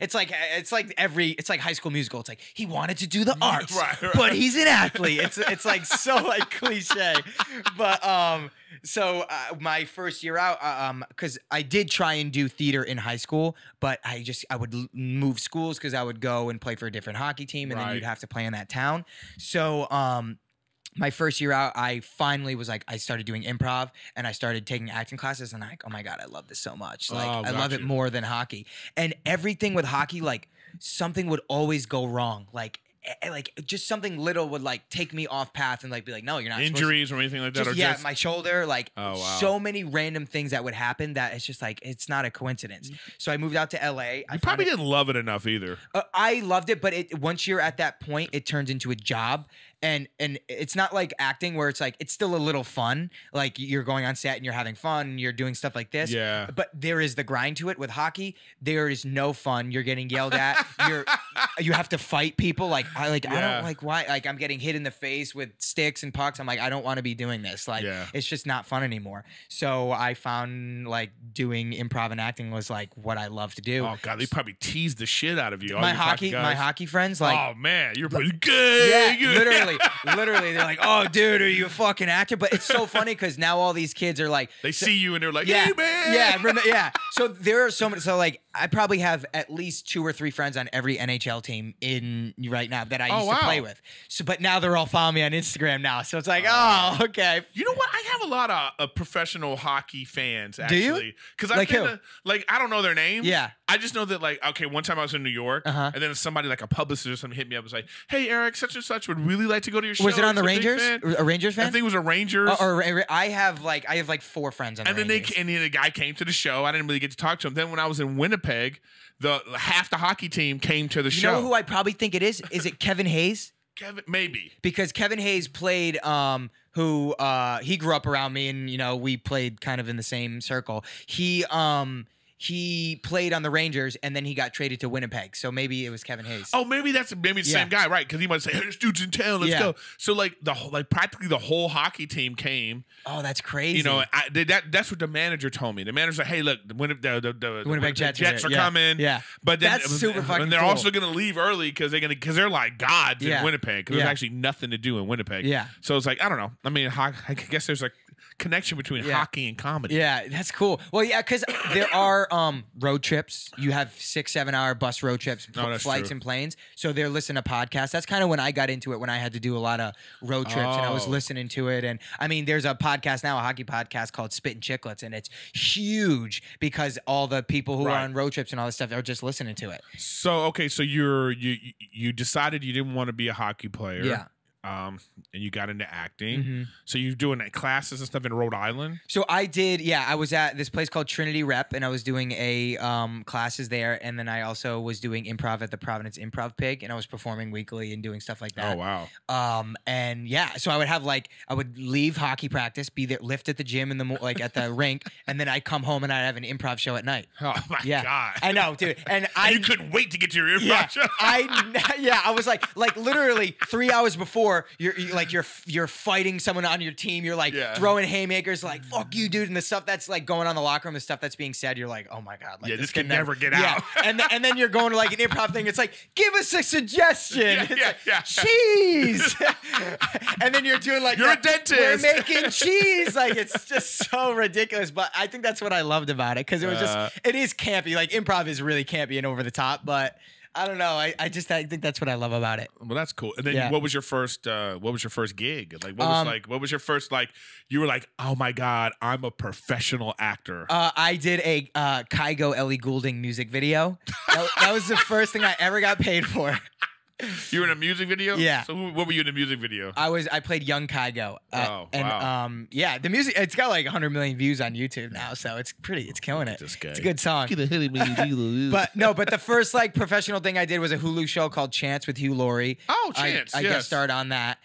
It's like High School Musical. It's like he wanted to do the arts, right. But he's an athlete. It's like so like cliche, but so my first year out, because I did try and do theater in high school, but I would move schools because I would go and play for a different hockey team, and then you'd have to play in that town. So my first year out, I finally was like, I started doing improv and I started taking acting classes, and I'm like, oh my God, I love this so much. Like, I love it more than hockey. And everything with hockey, like something would always go wrong. Like just something little would like take me off path and like be like, no, you're not. Injuries or anything like that? Or yeah, my shoulder, like so many random things that would happen that it's just like, it's not a coincidence. So I moved out to LA. You probably didn't love it enough either. I loved it, but once you're at that point, it turns into a job. And it's not like acting where it's like, it's still a little fun. Like you're going on set and you're having fun and you're doing stuff like this. Yeah. But there is the grind to it. With hockey, there is no fun. You're getting yelled at. You have to fight people. I don't like why, like I'm getting hit in the face with sticks and pucks. I'm like, I don't want to be doing this. Like, it's just not fun anymore. So I found like doing improv and acting was like what I love to do. Oh God, they probably teased the shit out of you. My hockey friends, like, oh man, you're pretty good. Yeah, literally. Literally, they're like, "Oh, dude, are you a fucking actor?" But it's so funny because now all these kids are like, they see you and they're like, "Yeah, hey, man, yeah." So there are so many. So like, I probably have at least 2 or 3 friends on every NHL team in right now that I used to play with. So, but now they're all following me on Instagram now. So it's like, oh, okay. You know what? I have a lot of professional hockey fans actually. Because I've been to, like, I don't know their names. Yeah. I just know that, like, okay, one time I was in New York, and then somebody, like a publicist or something, hit me up and was like, "Hey, Eric, such and such would really like to go to your show." Was it on the Rangers? A Rangers fan? I think it was a Rangers. I have like 4 friends on the Rangers. And then the guy came to the show. I didn't really get to talk to him. Then when I was in Winnipeg, half the hockey team came to the show. You know who I probably think it is? Is it Kevin Hayes? Maybe. Because Kevin Hayes played he grew up around me, and you know, we played kind of in the same circle. He played on the Rangers, and then he got traded to Winnipeg. So maybe it was Kevin Hayes. Oh, maybe it's the same guy, right? Because he might say, "Hey, there's dudes in town. Let's go." So like practically the whole hockey team came. Oh, that's crazy. You know, that's what the manager told me. The manager's like, "Hey, look, the Winnipeg Jets are coming." Yeah, but then, that's super fucking cool. And they're also gonna leave early because they're like gods in Winnipeg because there's actually nothing to do in Winnipeg. Yeah. So it's like, I don't know. I mean, I guess there's like connection between hockey and comedy. Yeah, that's cool. Well, yeah, because there are road trips. You have 6-7 hour bus road trips, flights and planes. So they're listening to podcasts. That's kind of when I got into it, when I had to do a lot of road trips, and I was listening to it. And I mean, there's a podcast now, a hockey podcast called Spit and Chicklets, and it's huge because all the people who are on road trips and all this stuff are just listening to it. So okay, so you decided you didn't want to be a hockey player. Yeah. and you got into acting. Mm-hmm. So you're doing classes and stuff in Rhode Island? So I did, yeah. I was at this place called Trinity Rep, and I was doing a classes there, and then I also was doing improv at the Providence Improv Pig, and I was performing weekly and doing stuff like that. Oh, wow. And yeah, so I would have like, I would leave hockey practice, be there, lift at the gym in the like at the rink, and then I'd come home and I'd have an improv show at night. Oh my God. I know, dude. And you couldn't wait to get to your improv show. I was like literally 3 hours before, you're fighting someone on your team. You're like throwing haymakers, like fuck you, dude, and the stuff that's like going on in the locker room, the stuff that's being said. You're like, oh my God, like, this can never get out. And then you're going to like an improv thing. It's like, give us a suggestion. Cheese. And then you're doing like, you're a dentist. We're making cheese. Like it's just so ridiculous. But I think that's what I loved about it because it was just it is campy. Like improv is really campy and over the top, but. I don't know. I think that's what I love about it. Well, that's cool. And then what was your first gig? Like what was your first you were like, "Oh my God, I'm a professional actor." I did a Kygo Ellie Goulding music video. That was the first thing I ever got paid for. You were in a music video? Yeah. So what were you in the music video? I played young Kygo. Wow. Yeah, the music, it's got like 100 million views on YouTube now, so it's pretty, it's killing it. It's a good song. But no, but the first like professional thing I did was a Hulu show called Chance with Hugh Laurie. Oh, Chance, I guest starred on that.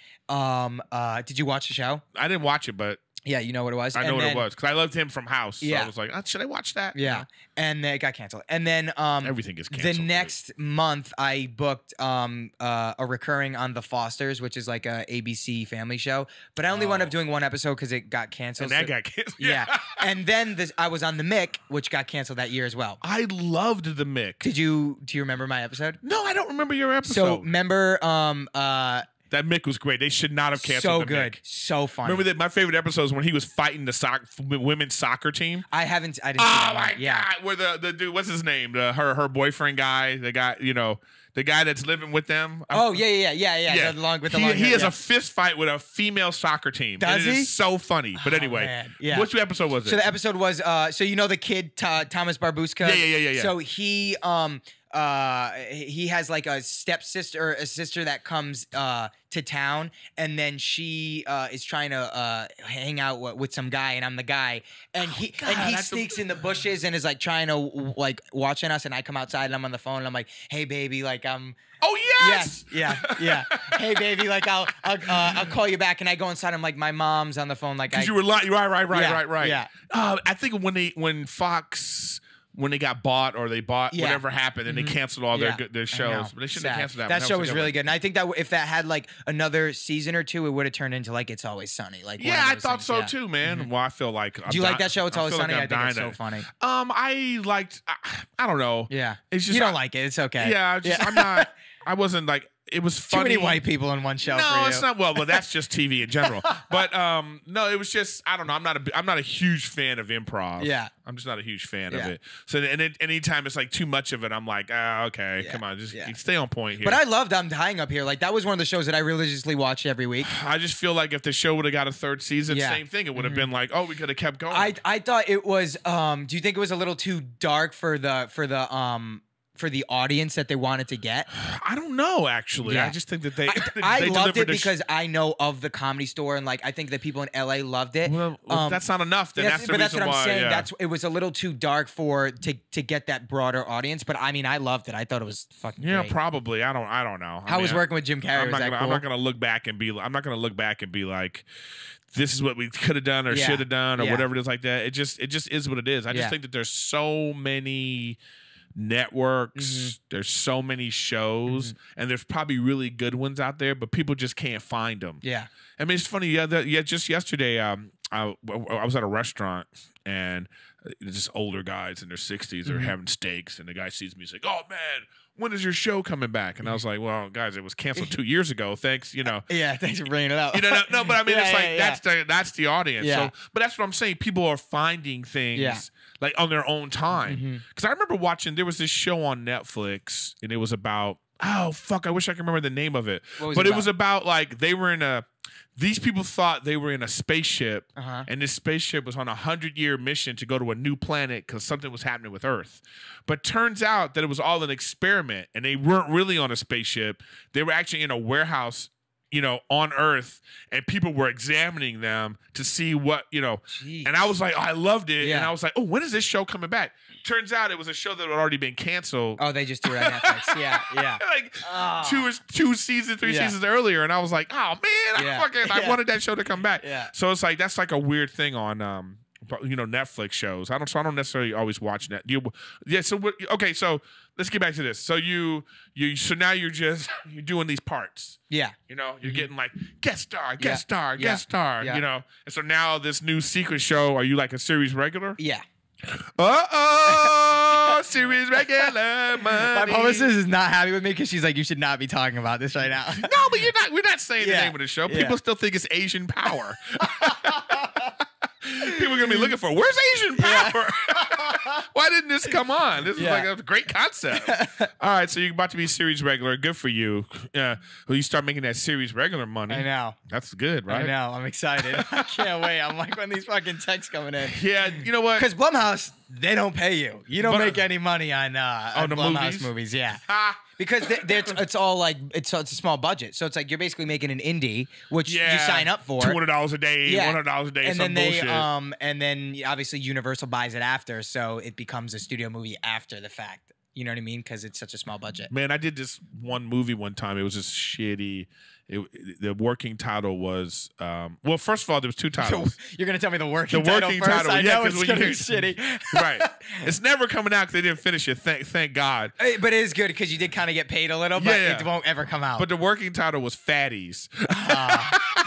Did you watch the show? I didn't watch it, but... Yeah, you know what it was? I know what it was. Because I loved him from House. So I was like, oh, should I watch that? Yeah. And then it got canceled. And then everything is canceled. The next month, I booked a recurring on The Fosters, which is like a ABC family show. But I only wound up doing one episode because it got canceled. And that got canceled. Yeah. And then I was on The Mick, which got canceled that year as well. I loved The Mick. Do you remember my episode? No, I don't remember your episode. So remember... That Mick was great. They should not have canceled. So good, Mick. So funny. Remember that my favorite episode was when he was fighting the women's soccer team. I didn't. Oh my God! Yeah. Where the dude, what's his name? Her boyfriend guy. The guy, you know, the guy that's living with them. Oh yeah. He has a fist fight with a female soccer team. It is so funny. But anyway, which episode was it? So the episode was so you know the kid Thomas Barbuska. Yeah. So he has like a stepsister or a sister that comes to town, and then she is trying to hang out with some guy, and I'm the guy, and he sneaks in the bushes and is like trying to like watching us, and I come outside and I'm on the phone and I'm like, hey baby, like I'm hey baby, like I'll call you back, and I go inside, I'm like my mom's on the phone, like because you were lying, right. Yeah. I think when Fox. When they got bought or they bought whatever happened and they canceled all their shows. But they shouldn't have canceled that. That show was really good. And I think that if that had like another season or two, it would have turned into like It's Always Sunny. Like I thought so too, man. Well, I feel like do you like that show? It's Always Sunny. I think it's so funny. I liked. I don't know. Yeah, it's just you don't like it. It's okay. Yeah, I'm not. I wasn't like. It was funny. Too many white people in one show. No, for you. It's not. Well, that's just TV in general. But no, it was just I don't know. I'm not a huge fan of improv. Yeah, I'm just not a huge fan of it. So anytime it's like too much of it, I'm like, okay, come on, just stay on point here. But I loved I'm Dying Up Here. Like that was one of the shows that I religiously watched every week. I just feel like if the show would have got a third season, same thing. It would have been like, oh, we could have kept going. I thought it was. Do you think it was a little too dark for the audience that they wanted to get? I don't know, actually. Yeah. I just think that I loved it because I know of the Comedy Store, and like I think that people in LA loved it. Well, that's not enough. Then that's the reason that's what I'm saying. Yeah. It was a little too dark to get that broader audience. But I mean, I loved it. I thought it was fucking great. Probably. I don't know. I mean, was working with Jim Carrey. I'm not gonna look back and be. I'm not gonna look back and be like, this is what we could have done or should have done or whatever it is like that. It just is what it is. I just think that there's so many networks, there's so many shows, and there's probably really good ones out there, but people just can't find them. Yeah, I mean, it's funny. Just yesterday, I was at a restaurant, and just older guys in their 60s are having steaks, and the guy sees me, he's like, "Oh man, when is your show coming back?" And I was like, "Well, guys, it was canceled 2 years ago. Thanks, you know." Yeah, thanks for bringing it up. You know, no, but I mean, it's like that's the audience. Yeah. So, but that's what I'm saying. People are finding things like on their own time. Because I remember watching there was this show on Netflix, and it was about I wish I could remember the name of it. But it was about like they were in a. These people thought they were in a spaceship, and this spaceship was on a 100-year mission to go to a new planet because something was happening with Earth. But turns out that it was all an experiment, and they weren't really on a spaceship. They were actually in a warehouse you know, on Earth, and people were examining them to see what, you know. Jeez. And I was like, oh, I loved it. Yeah. And I was like, oh, when is this show coming back? Turns out it was a show that had already been canceled. Oh, they just threw it on Netflix. Yeah, yeah. Like two seasons, three seasons earlier. And I was like, oh, man, I wanted that show to come back. Yeah. So it's like, that's like a weird thing on, you know, Netflix shows. I don't necessarily always watch that. Okay, so let's get back to this. So so now you're doing these parts. Yeah. You know, you're getting like guest star, you know. And so now this new secret show, are you like a series regular? Yeah. Series regular money. My publicist is not happy with me because she's like, you should not be talking about this right now. No, but you're not. We're not saying the name of the show. People still think it's Asian Power. People are going to be looking for, where's Asian Power? Yeah. Why didn't this come on? This is like a great concept. All right, so you're about to be series regular. Good for you. Well, you start making that series regular money. I know. That's good, right? I know. I'm excited. I can't wait. I'm like, when these fucking texts coming in. Yeah, you know what? Because Blumhouse, they don't pay you. You don't make any money on the Blumhouse movies. Yeah. Because it's all like, it's a small budget. So it's like you're basically making an indie, which you sign up for. $200 a day, $100 a day, and some bullshit. And then obviously Universal buys it after, so it becomes a studio movie after the fact. You know what I mean? Because it's such a small budget. Man, I did this one movie one time. It was just shitty. The working title was well. First of all, there was two titles. You're gonna tell me the working title first. I know it's gonna be shitty, right? It's never coming out because they didn't finish it. Thank God. But it is good because you did kind of get paid a little, but it won't ever come out. But the working title was Fatties.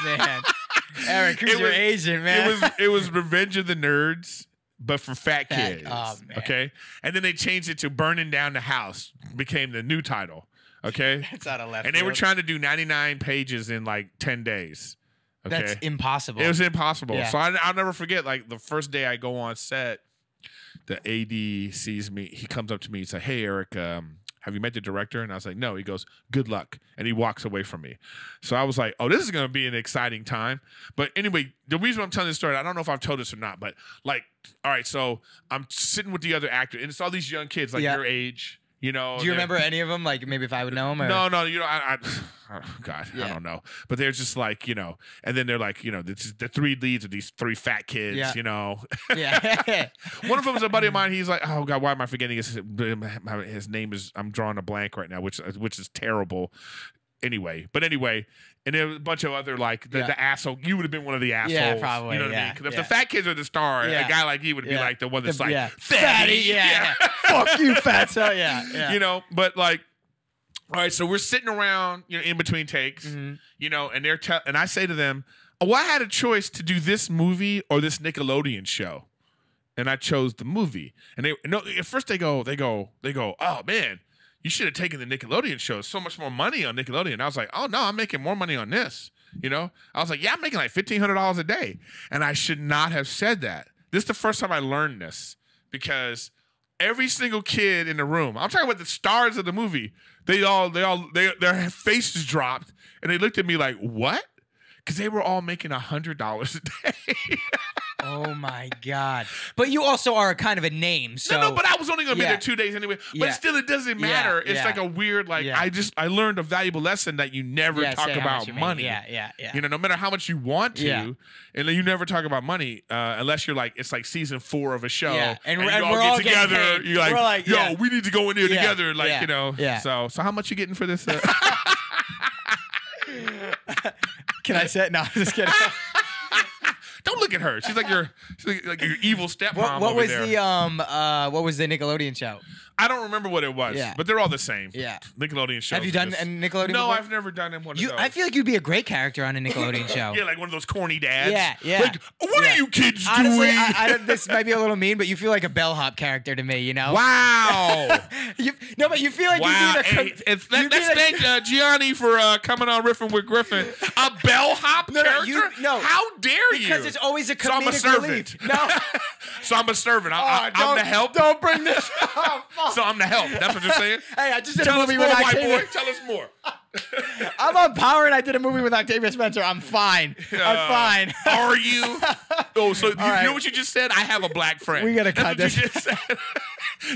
Man, Eric, who's your agent, man? It was Revenge of the Nerds. But for fat kids, okay? And then they changed it to Burning Down the House, became the new title, okay? That's out of left field. And they were trying to do 99 pages in like 10 days, okay? That's impossible. It was impossible. Yeah. So I'll never forget, like, the first day I go on set, the AD sees me. He comes up to me and says, hey, Eric, have you met the director? And I was like, no. He goes, good luck. And he walks away from me. So I was like, oh, this is going to be an exciting time. But anyway, the reason I'm telling this story, I don't know if I've told this or not, but like, all right, so I'm sitting with the other actor, and it's all these young kids like your age, you know. Do you remember any of them? Like maybe if I would know them? Or? No, you know, I don't know. But they're just like, you know, and then they're like, you know, the three leads are these three fat kids, you know. Yeah. One of them is a buddy of mine. He's like, oh, God, why am I forgetting his name? I'm drawing a blank right now, which is terrible. Anyway, and there was a bunch of other, like, the asshole. You would have been one of the assholes. Yeah, probably. You know what I mean? Because if the fat kids are the star, a guy like you would be like the one that's like, fatty. Yeah. Fuck you, fatso. Yeah. You know, but like, all right, so we're sitting around, you know, in between takes, you know, and I say to them, well, I had a choice to do this movie or this Nickelodeon show, and I chose the movie. And at first they go, oh man, you should have taken the Nickelodeon show. So much more money on Nickelodeon. I was like, oh, no, I'm making more money on this. You know? I was like, yeah, I'm making like $1,500 a day. And I should not have said that. This is the first time I learned this, because every single kid in the room, I'm talking about the stars of the movie, their faces dropped, and they looked at me like, what? Because they were all making $100 a day. Oh, my God. But you also are kind of a name. So. No, but I was only going to be there 2 days anyway. But still, it doesn't matter. It's like a weird, like, I learned a valuable lesson that you never talk about money. Yeah. You know, no matter how much you want to, and you never talk about money unless you're like, it's like season 4 of a show. Yeah. And you all get together. You're like, yo, we need to go in here together. Like, you know. Yeah. So how much you getting for this? Can I say it? No, I'm just kidding. Don't look at her. She's like your evil stepmom. What was the Nickelodeon show? I don't remember what it was, but they're all the same. Yeah, Nickelodeon shows. Have you done a Nickelodeon? No, before? I've never done one of those. I feel like you'd be a great character on a Nickelodeon show. Yeah, like one of those corny dads. Yeah. Like, what are you kids doing? Honestly, this might be a little mean, but you feel like a bellhop character to me. You know? Wow. But you feel like you need a. Let's thank Gianni for coming on Riffin' with Griffin. A bellhop character? No. How dare you? Because it's always a comedic relief. No. So I'm a servant. I'm the help. Don't bring this up. So I'm the help. That's what you're saying? Hey, I just did a movie with Octavia. Tell us more. I'm on Power, and I did a movie with Octavia Spencer. I'm fine. I'm fine. Are you? Oh, so you know what you just said? I have a black friend. We got to cut this.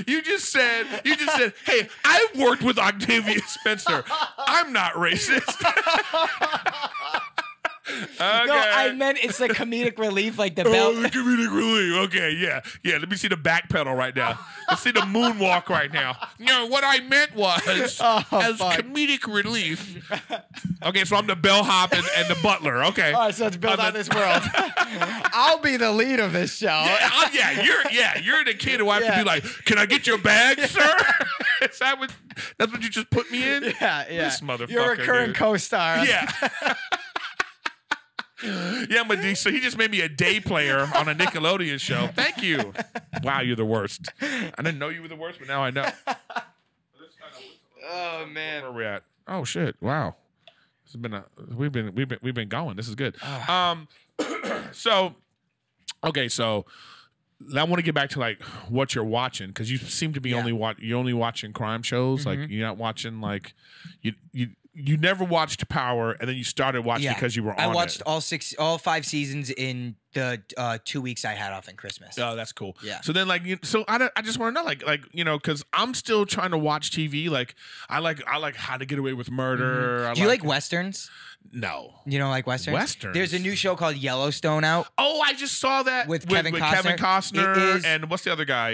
You just said, hey, I worked with Octavia Spencer. I'm not racist. No, I meant it's the comedic relief, like the belt. Oh, the comedic relief. Okay, yeah. Yeah, let me see the back pedal right now. Let's see the moonwalk right now. No, what I meant was comedic relief. Okay, so I'm the bellhop and the butler. Okay. All right, so it's built on this world. I'll be the lead of this show. Yeah, you're the kid who I have to be like, can I get your bag, sir? Is that what, that's what you just put me in? Yeah, yeah. This motherfucker, you're a recurring co-star. Yeah. Yeah, I'm a D, so he just made me a day player on a Nickelodeon show. Thank you. Wow, you're the worst. I didn't know you were the worst, but now I know. Oh man, where are we at? Oh shit! Wow, this has been a, we've been going. This is good. So okay, so I want to get back to like what you're watching, because you seem to be only watching crime shows. Mm-hmm. Like you're not watching like you never watched Power, and then you started watching because you were on it. I watched all five seasons in the 2 weeks I had off in Christmas. Oh, that's cool. Yeah. So then, like, so I just want to know, like, you know, because I'm still trying to watch TV. Like, I like How to Get Away with Murder. Mm-hmm. Do you like westerns? No. You don't like westerns? Westerns. There's a new show called Yellowstone out. Oh, I just saw that with Kevin Costner and what's the other guy?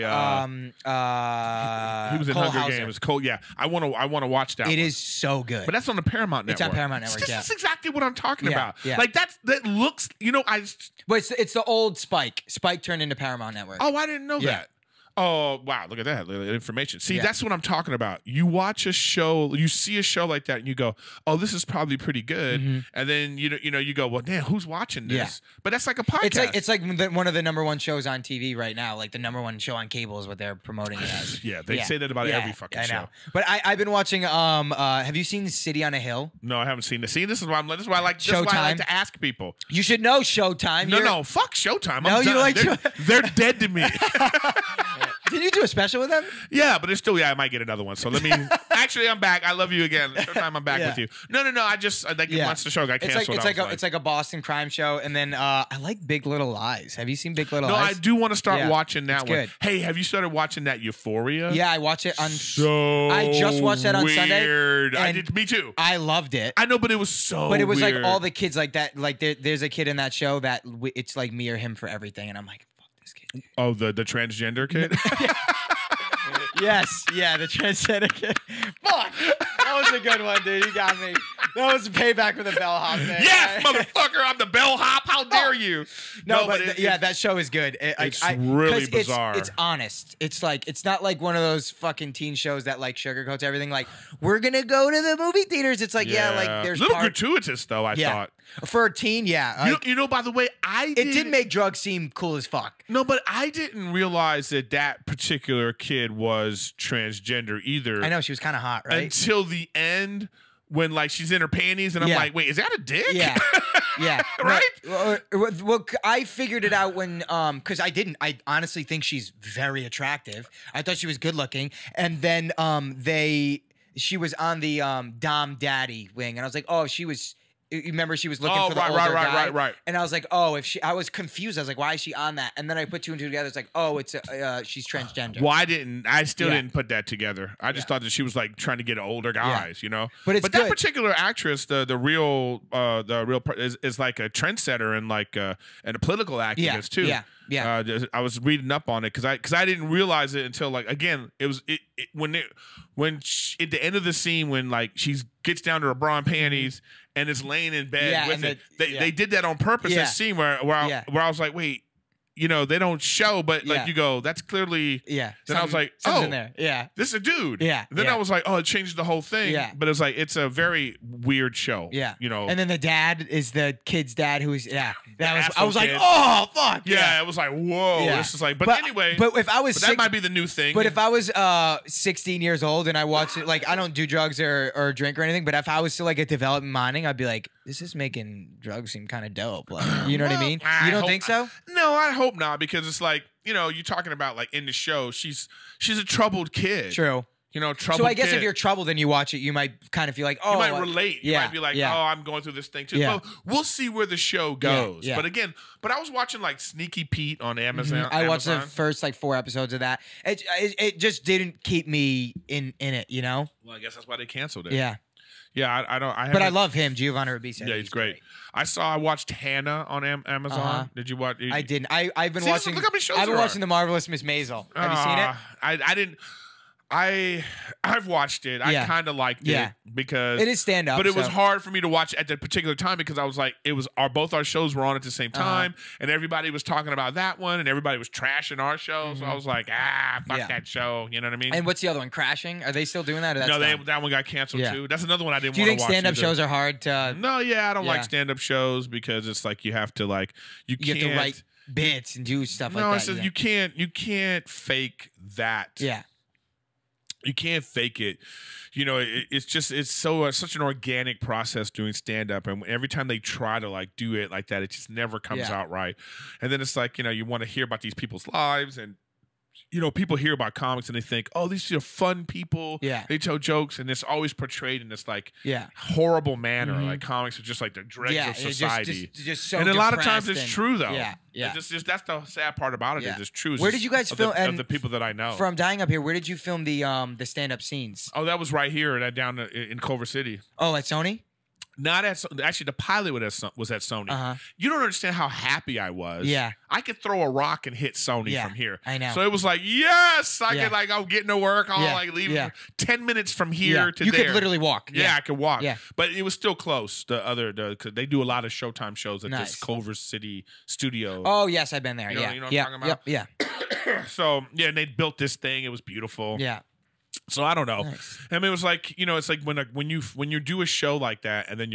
He was in Hunger Games. Cole. Yeah, I want to watch that. It is so good. But that's on the Paramount Network. It's on Paramount Network. That's exactly what I'm talking about. Yeah. Like that looks. You know, But it's the old Spike. Spike turned into Paramount Network. Oh, I didn't know that. Oh, wow, look at that information. See, that's what I'm talking about. You watch a show, you see a show like that, and you go, oh, this is probably pretty good. Mm-hmm. And then, you know, you go, well, damn, who's watching this? Yeah. But that's like a podcast. It's like one of the number one shows on TV right now. Like the number one show on cable is what they're promoting it as. They say that about every fucking show. But I've been watching, have you seen City on a Hill? No, I haven't seen it. See, this is why I like to ask people. You should know Showtime. No, fuck Showtime. No, you like Showtime. They're dead to me. Did you do a special with them? Yeah, but it's still, I might get another one. So let me, actually, I'm back. I love you again. Showtime, I'm back with you. No, I just, like, once the show got canceled. It's like a Boston crime show. And then I like Big Little Lies. Have you seen Big Little Lies? No, I do want to start watching that one. Good. Hey, have you started watching that Euphoria? Yeah, I watch it on, I just watched that on Sunday. I did, me too. I loved it. I know, but it was so But it was weird. Like all the kids like that, like there's a kid in that show that it's like me or him for everything. And I'm like, kid. Oh, the transgender kid? Yes, the transgender kid. Fuck! That was a good one, dude. You got me. That was payback for the bellhop thing. Yes, motherfucker, I'm the bellhop. How dare you? No, but that show is good. It's really bizarre. It's honest. It's not like one of those fucking teen shows that like sugarcoats everything. Like we're gonna go to the movie theaters. It's like like there's a little gratuitous though. I thought for a teen, you know. By the way, it did make drugs seem cool as fuck. No, but I didn't realize that particular kid was transgender either. I know she was kind of hot, right? Until the end. When like she's in her panties and I'm like, wait, is that a dick? Yeah, yeah, right. Well, I figured it out when because I honestly think she's very attractive. I thought she was good looking, and then she was on the Dom Daddy wing, and I was like, oh, she was. Remember, she was looking for the older guy, and I was like, oh, I was confused. I was like, why is she on that? And then I put two and two together. It's like, oh, she's transgender. Well, I still didn't put that together. I just thought that she was like trying to get older guys, you know. But that particular actress, the real is like a trendsetter and like and a political activist too. Yeah. Yeah, I was reading up on it because I didn't realize it until like again it was when at the end of the scene when like she gets down to her bra and panties and is laying in bed with it. They did that on purpose. That scene where I was like, wait, you know they don't show, but like you go, that's clearly Then I was like, oh, this is a dude. Then I was like, oh, it changed the whole thing. But it was like it's a very weird show. You know. And then the dad is the kid's dad who's I was like, oh fuck. It was like whoa. This is like, but that might be the new thing. But if I was 16 years old and I watched it, like I don't do drugs or drink or anything. But if I was still like a development mining, I'd be like, this is making drugs seem kind of dope. Like, you know what I mean? You don't think so? No, I hope not, because it's like, you know, you're talking about like in the show, she's a troubled kid. True. You know, troubled. So I guess if you're troubled and you watch it, you might kind of feel like, oh, you might relate. You might be like, oh, I'm going through this thing too. Well, we'll see where the show goes. But again, I was watching like Sneaky Pete on Amazon. I watched the first like 4 episodes of that. It just didn't keep me in it, you know. Well, I guess that's why they canceled it. Yeah. Yeah, I don't. But I love him, Giovanni Ribisi. Yeah, he's great. I watched Hannah on Amazon. Did you watch? I didn't. I've been watching. Look how many shows I've been watching. The Marvelous Miss Maisel. Have you seen it? I've watched it. Yeah. I kind of liked it because it is stand up, but it was hard for me to watch at that particular time because I was like, it was both our shows were on at the same time, and everybody was talking about that one, and everybody was trashing our show. So I was like, fuck that show. You know what I mean? And what's the other one? Crashing? Are they still doing that? Or that's no, that one got canceled too. That's another one I didn't want to watch. Do you think stand up shows are hard to? No, I don't like stand up shows because it's like you have to you have to write bits and do stuff like that. No, it's just, you can't fake that. Yeah. You can't fake it. You know, it's just, it's so such an organic process doing stand-up. And every time they try to, do it like that, it just never comes out right. And then it's like, you want to hear about these people's lives. And, people hear about comics and they think, oh, these are fun people. Yeah. They tell jokes. And it's always portrayed in this, horrible manner. Like, comics are just, the dregs of society. Just so and a lot of times it's true, though. Yeah. Yeah. It's just that's the sad part about it. Yeah. Is it's true. It's where did you guys film? Of the people that I know from Dying Up Here, where did you film the stand up scenes? Oh, that was right here down in Culver City. Oh, at Sony? Not at actually the pilot was at Sony. You don't understand how happy I was. Yeah, I could throw a rock and hit Sony from here. I know. So it was like yes, I could I'm getting to work. I'll leave 10 minutes from here to there. You could literally walk. Yeah, I could walk. Yeah, but it was still close. Cause they do a lot of Showtime shows at this Culver City studio. Oh yes, I've been there. You know what I'm talking about. Yeah. So yeah, and they built this thing. It was beautiful. Yeah. So I don't know. Nice. I mean, it was like it's like when you do a show like that, and then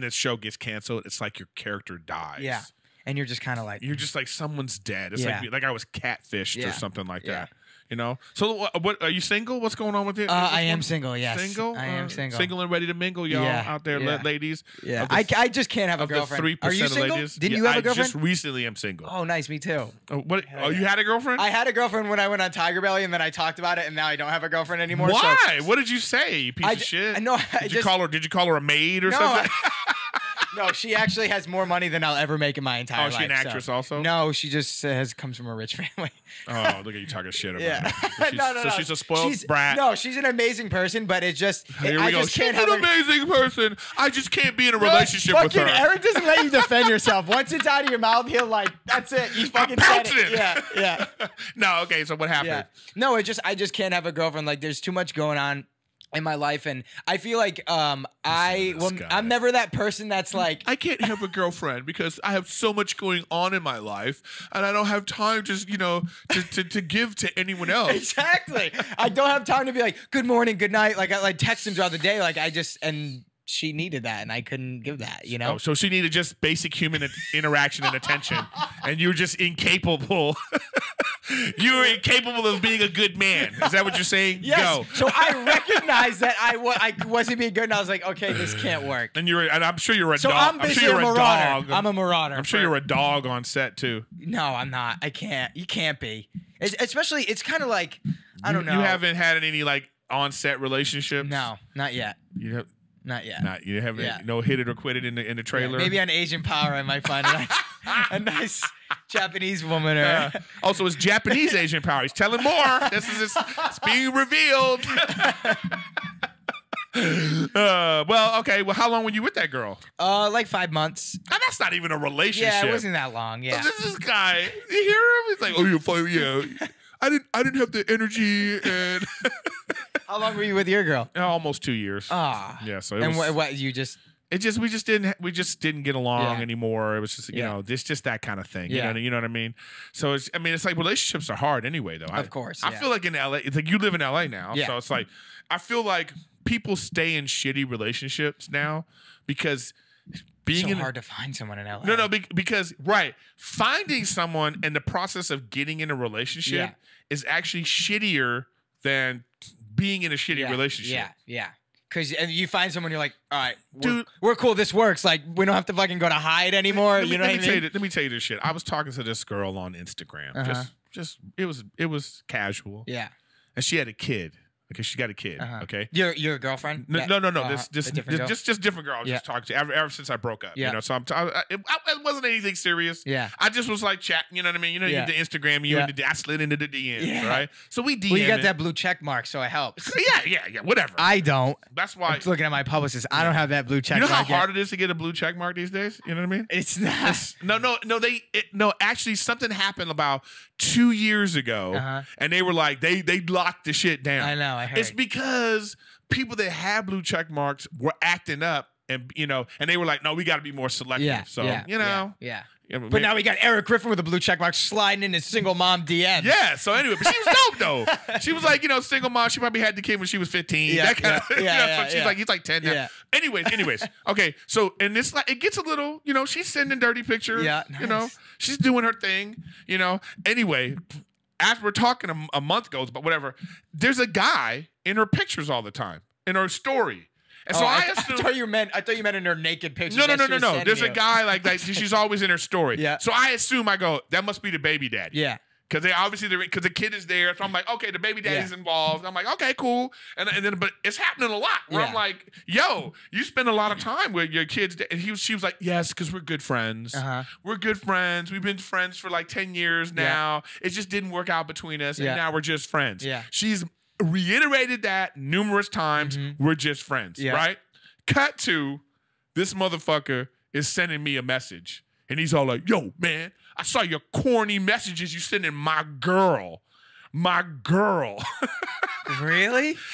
the show gets canceled. It's like your character dies. Yeah, and you're just kind of like someone's dead. It's like I was catfished or something like that. You know. So what are you single? What's going on with it? I am single. Yes, single. I am single. Single and ready to mingle, y'all out there, ladies. Yeah, I just can't have a girlfriend. 3% of ladies. Didn't you have a girlfriend? I just recently am single. Oh, nice. Me too. You had a girlfriend? I had a girlfriend when I went on Tiger Belly, and then I talked about it, and now I don't have a girlfriend anymore. Why? So, what did you say? You piece of shit. No, did you call her a maid or something? No, she actually has more money than I'll ever make in my entire life. Oh, she's an actress also? No, she just comes from a rich family. Oh, look at you talking shit about her. So she's a spoiled brat. No, she's an amazing person, but it's just... She's an amazing person. I just can't be in a relationship with her. Eric doesn't let you defend yourself. Once it's out of your mouth, he'll that's it. You fucking said it. Yeah. No, okay, so what happened? Yeah. No, I just can't have a girlfriend. There's too much going on in my life, and I feel like I'm never that person that's like I can't have a girlfriend because I have so much going on in my life, and I don't have time just to give to anyone else. Exactly, I don't have time to be like good morning, good night. I text them throughout the day. She needed that, and I couldn't give that, Oh, so she needed just basic human interaction and attention, and you were just incapable. You were incapable of being a good man. Is that what you're saying? Yes. Go. So I recognized that I wasn't being good, and I was like, okay, this can't work. And I'm sure you're a dog. So I'm basically a marauder. I'm a marauder. I'm sure you're a dog on set too. No, I'm not. I can't. You can't be. Especially, it's kind of like I don't know. You haven't had any on-set relationships. No, not yet. You have. Not yet. You haven't no hit it or quit it in the trailer. Yeah, maybe on Asian Power I might find a nice Japanese woman. Or also, it's Japanese Asian Power. He's telling more. This is it's being revealed. Well, okay. Well, how long were you with that girl? 5 months. Oh, that's not even a relationship. Yeah, it wasn't that long. Yeah. So this guy, you hear him? He's like, oh, you're funny. Yeah. I didn't have the energy and. How long were you with your girl? Almost 2 years. Ah, yeah. So it and what you just? It just we just didn't get along anymore. It was just it's just that kind of thing. Yeah. You know what I mean? So it's it's like relationships are hard anyway though. Of course. I feel like in LA, it's like you live in LA now, so it's like I feel like people stay in shitty relationships now because. It's so hard to find someone in LA. No, because finding someone and the process of getting in a relationship is actually shittier than being in a shitty relationship. Yeah. Because you find someone, you're like, all right, we're cool. This works. We don't have to fucking go to hide anymore. Let me tell you this shit. I was talking to this girl on Instagram. Just it was casual. Yeah, and she had a kid. Okay, she's got a kid. Uh-huh. Okay, your girlfriend? No, that, no. Uh-huh. Just different girl. Yeah. Just talking to ever since I broke up. Yeah. You know, so it wasn't anything serious. Yeah. I just was like chatting. You know what I mean? You know, yeah. You did Instagram. You and I slid into the DMs, right? So we DM'd. Well, you got that blue check mark, so it helps. Yeah. Whatever. I don't. That's why. I'm looking at my publicist. I don't have that blue check. You know how hard it is to get a blue check mark these days? You know what I mean? It's not. No. Actually, something happened about 2 years ago, and they were like they locked the shit down. I know. I heard. It's because people that had blue check marks were acting up, and they were like, "No, we got to be more selective." Yeah, so But now we got Eric Griffin with a blue check mark sliding in his single mom DM. Yeah. So anyway, but she was dope though. She was like, single mom. She probably had the kid when she was 15. Yeah. That kind of. So she's like, he's like 10 now. Yeah. Anyways. Okay. So and this, like, it gets a little. She's sending dirty pictures. Yeah. Nice. She's doing her thing. Anyway. After we're talking, a month goes, but whatever. There's a guy in her pictures all the time, in her story. And so I assumed, I thought you meant in her naked pictures. No. There's a guy like she's always in her story. Yeah. So I assume, I go, that must be the baby daddy. Yeah. Because because the kid is there, so I'm like, okay, the baby daddy's involved. I'm like, okay, cool. But it's happening a lot. Where I'm like, yo, you spend a lot of time with your kids. And she was like, yes, because we're good friends. We're good friends. We've been friends for like 10 years now. It just didn't work out between us, and now we're just friends. Yeah. She's reiterated that numerous times. We're just friends, right? Cut to this motherfucker is sending me a message, and he's all like, yo, man. I saw your corny messages you sending my girl. Really?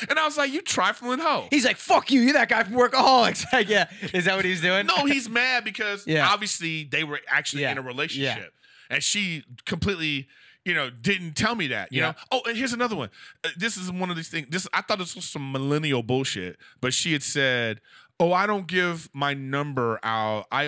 And I was like, you trifling hoe. He's like, fuck you. You're that guy from Workaholics. Like, yeah. Is that what he's doing? No, he's mad because obviously they were actually in a relationship. And she completely, didn't tell me that, you know? Oh, and here's another one. This is one of these things. I thought this was some millennial bullshit, but she had said, oh, I don't give my number out. I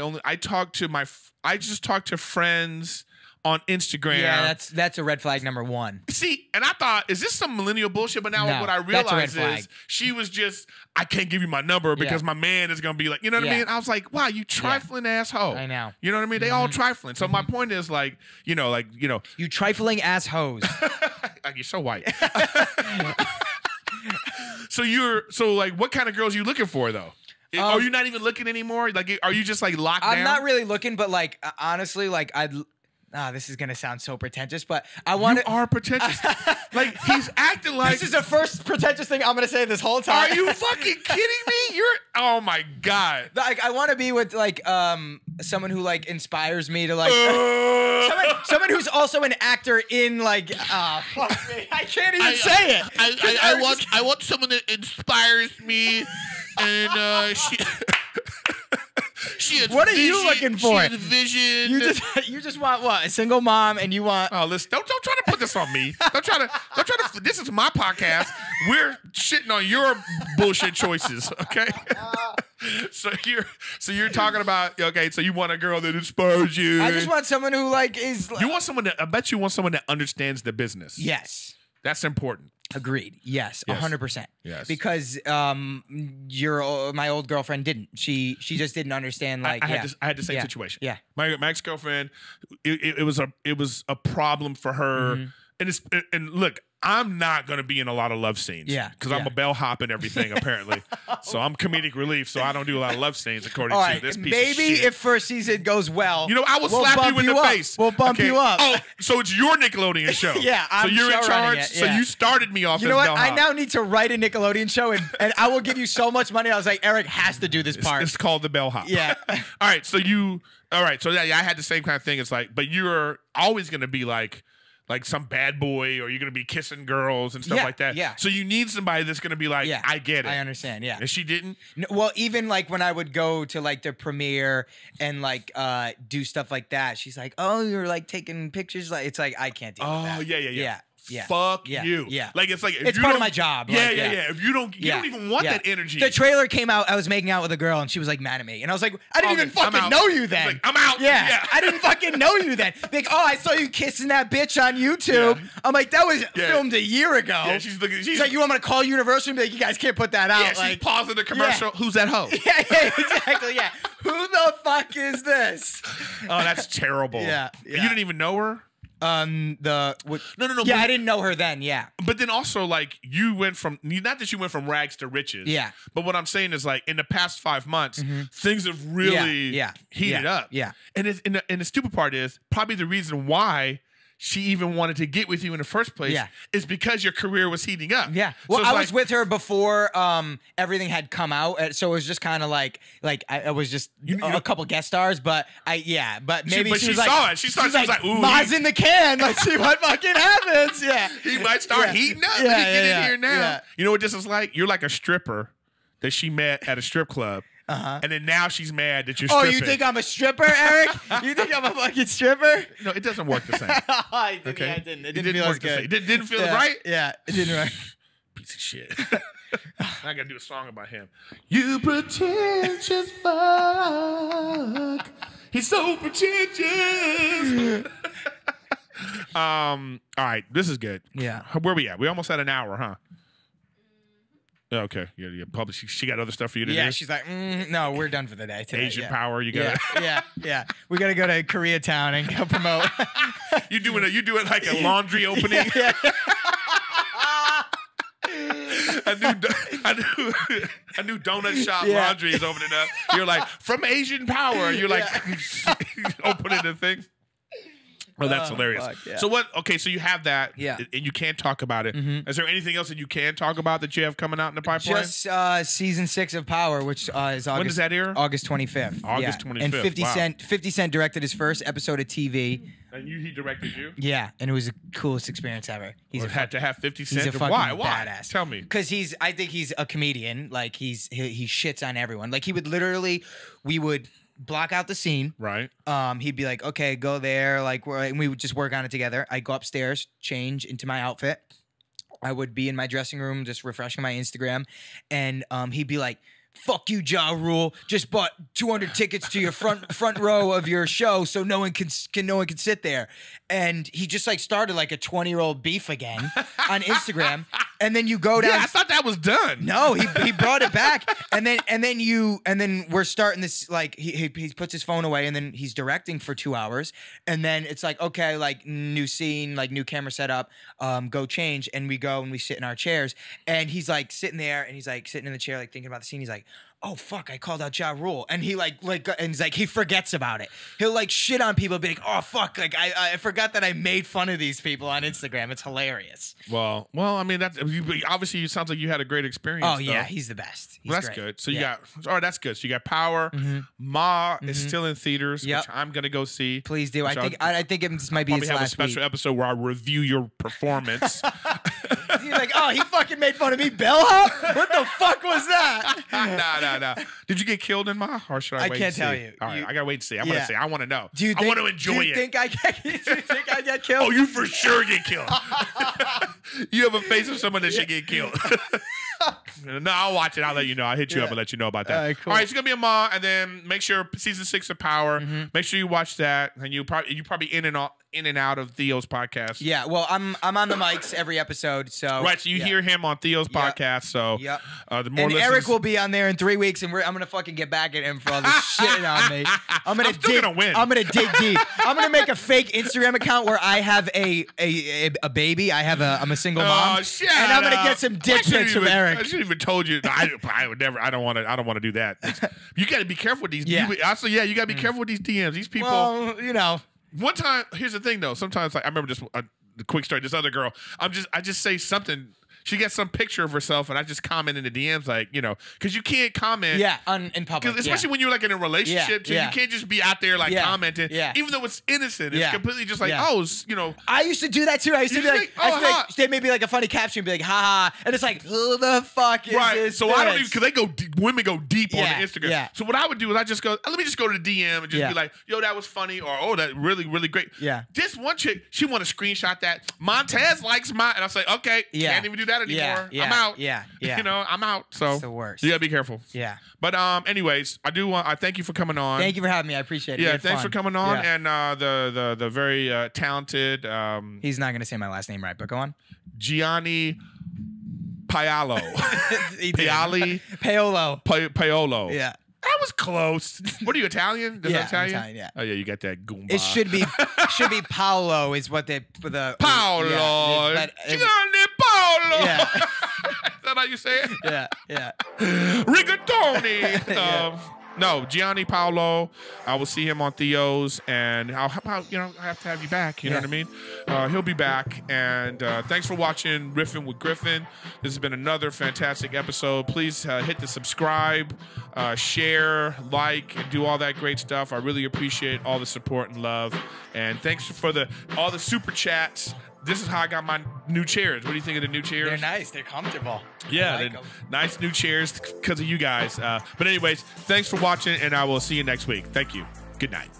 just talk to friends on Instagram. Yeah, that's a red flag number one. See, and I thought, is this some millennial bullshit? But now what I realized is she was just, I can't give you my number because my man is gonna be like, what I mean? I was like, wow, you trifling asshole. I know. You know what I mean? They all trifling. So my point is like, you trifling ass hoes. You're so white. So like, what kind of girls are you looking for though? Are you not even looking anymore? Like, are you just like locked down? I'm not really looking, but like honestly, like this is gonna sound so pretentious, but I want to. You are pretentious. Like he's acting like this is the first pretentious thing I'm gonna say this whole time. Are you fucking kidding me? You're oh my god. Like I want to be with like someone who like inspires me to like someone who's also an actor in like fuck me, I can't even say it. I want someone that inspires me. And she has what are vision, you looking for? She has vision. You just want what? A single mom, and you want? Oh, listen! Don't try to put this on me. Don't try to. This is my podcast. We're shitting on your bullshit choices, okay? So you're talking about okay. So you want a girl that inspires you. I just want someone who like is. Like, you want someone that I bet you want someone that understands the business. Yes, that's important. Agreed. Yes, 100%. Yes. Because my old girlfriend didn't. She just didn't understand. Like I had the same situation. Yeah. My ex girlfriend. It was a problem for her. Mm-hmm. And look, I'm not gonna be in a lot of love scenes. Yeah. Because I'm a bellhop and everything apparently. So I'm comedic relief. So I don't do a lot of love scenes according to this piece. Maybe if first season goes well, I will slap you in the face. We'll bump you up. Oh, so it's your Nickelodeon show. Yeah. So you're in charge. So you started me off. You know what? I now need to write a Nickelodeon show, and I will give you so much money. I was like, Eric has to do this part. It's called the bellhop. Yeah. All right. So yeah, I had the same kind of thing. It's like, but you're always gonna be like some bad boy, or you're going to be kissing girls and stuff like that. Yeah. So you need somebody that's going to be like, I get it. I understand, yeah. And she didn't? No, well, even like when I would go to like the premiere and like do stuff like that, she's like, oh, you're like taking pictures. Like it's like, I can't deal with that. Oh, yeah. Fuck you. Yeah. Like it's like if it's part of my job. Like, yeah. If you don't you don't even want that energy. The trailer came out, I was making out with a girl and she was like mad at me. And I was like, I didn't even fucking know you then. Like, I'm out. Yeah. I didn't fucking know you then. Like, oh, I saw you kissing that bitch on YouTube. Yeah. I'm like, that was filmed a year ago. Yeah, she's like, you want me to call Universal and be like, you guys can't put that out. Yeah, like, she's pausing the commercial. Who's that hoe? Yeah, exactly. Yeah. Who the fuck is this? Oh, that's terrible. Yeah. You didn't even know her? No. Yeah, I didn't know her then. Yeah. But then also, like, you went from, not that you went from rags to riches. Yeah. But what I'm saying is, like, in the past 5 months, things have really heated up. Yeah. And it's, and the stupid part is probably the reason why she even wanted to get with you in the first place is because your career was heating up. Yeah. Well, so I was with her before everything had come out, so it was just kind of like I was just a couple guest stars, but but maybe she saw it. She was like, ooh, Ma's in the can. Let's see what fucking happens. Yeah. He might start heating up if he get in here now. Yeah. You know what this is like? You're like a stripper that she met at a strip club. And then now she's mad that you're stripping. Oh, you think I'm a stripper, Eric? You think I'm a fucking stripper? No, it doesn't work the same. It didn't feel good. It didn't feel right? Yeah, it didn't Piece of shit. I got to do a song about him. You pretentious fuck. He's so pretentious. All right, this is good. Yeah. Where we at? We almost had an hour, huh? Okay. Yeah, probably she got other stuff for you to do. Yeah, she's like, no, we're done for the day today. Asian Power, you got it. Yeah. We got to go to Koreatown and go promote. you doing like a laundry opening? Yeah. A new donut shop laundry is opening up. You're like, from Asian Power, you're like opening the thing. Oh, that's hilarious. Fuck, yeah. So what? Okay, so you have that, and you can't talk about it. Is there anything else that you can talk about that you have coming out in the pipeline? Just season 6 of Power, which is August. When does that air? August 25th. August 25th. And 50 Cent directed his first episode of TV. And he directed you? Yeah, and it was the coolest experience ever. He's had to have 50 Cent. He's a fucking badass. Tell me. Because I think he's a comedian. Like he shits on everyone. Like he would literally, we would block out the scene. Right. He'd be like, okay, go there. Like, and we would just work on it together. I'd go upstairs, change into my outfit. I would be in my dressing room, just refreshing my Instagram. And he'd be like, fuck you, Ja Rule. Just bought 200 tickets to your front row of your show, so no one can sit there. And he just like started like a 20-year-old beef again on Instagram. And then you go down. Yeah, I thought that was done. No, he brought it back. And then we're starting this, like he puts his phone away and then he's directing for 2 hours. And then it's like, okay, like new scene, like new camera setup, go change. And we go and we sit in our chairs. And he's like sitting there and he's like sitting in the chair, like thinking about the scene. He's like, oh fuck, I called out Ja Rule. And he he forgets about it. He'll like shit on people, be like, oh fuck, like I forgot that I made fun of these people on Instagram. It's hilarious. Well, I mean, that's obviously it sounds like you had a great experience. Oh yeah, he's the best. He's great. Good. So you got that's good. So you got Power. Ma is still in theaters, which I'm gonna go see. Please do. I think it might be his last special episode where I review your performance. He's like, oh, he fucking made fun of me, Bella? What the fuck was that? Nah. Did you get killed in Ma? Or should I wait and see? I can't tell you. All right, I gotta wait to see. I'm gonna see. I wanna know. I wanna enjoy it. Do you think I get killed? Oh, you for sure get killed. You have a face of someone that should get killed. No, I'll watch it. I'll let you know. I'll hit you up and let you know about that. All right, it's gonna be a Ma, and then make sure season 6 of Power. Make sure you watch that, and you probably in and out of Theo's podcast. Yeah, well, I'm on the mics every episode, so you hear him on Theo's podcast. So the more listens, Eric will be on there in 3 weeks, and I'm gonna fucking get back at him for all this shit on me. I'm gonna dig deep. I'm gonna make a fake Instagram account where I have a baby. I'm a single mom, and I'm gonna get some dick pics from Eric. I shouldn't even told you. I would never. I don't want to do that. You got to be careful with these. You got to be careful with these DMs. These people. Well, you know. One time, here's the thing though. Sometimes, like I remember just the quick story. This other girl. I just say something. She gets some picture of herself, and I just comment in the DMs, like, you know, because you can't comment. Yeah, in public. Especially when you're, like, in a relationship, too. You can't just be out there, like, commenting. Yeah. Even though it's innocent. It's completely just like, oh, it's, you know. I used to do that, too. I used to be like, they made me, like, a funny caption, be like, ha-ha. And it's like, who the fuck is this? So I don't even, because women go deep on the Instagram. Yeah. So what I would do is I just go, let me just go to the DM and just be like, yo, that was funny, or, oh, that really, really great. Yeah. This one chick, she want to screenshot that. Montez likes mine. And I was like, okay, can't even do that anymore. I'm out. You know, I'm out. So it's the worst. You gotta be careful. Yeah. But anyways, I thank you for coming on. Thank you for having me. I appreciate it. Yeah, thanks for coming on. And the very talented he's not gonna say my last name right, but go on. Gianni Paolo. Paolo. Yeah. That was was close. What are you, Italian? Italian, yeah. Oh yeah, you got that Goomba. It should be Paolo is what they Paolo. Yeah, but, Gianni Paolo. Yeah. Is that how you say it? Yeah, yeah. Rigatoni. Yeah. No, Gianni Paolo. I will see him on Theo's, and I'll I have to have you back. You know what I mean? He'll be back, and thanks for watching Riffin' with Griffin. This has been another fantastic episode. Please hit the subscribe, share, like, and do all that great stuff. I really appreciate all the support and love, and thanks for all the super chats. This is how I got my new chairs. What do you think of the new chairs? They're nice. They're comfortable. Yeah, like nice new chairs because of you guys. But anyways, thanks for watching, and I will see you next week. Thank you. Good night.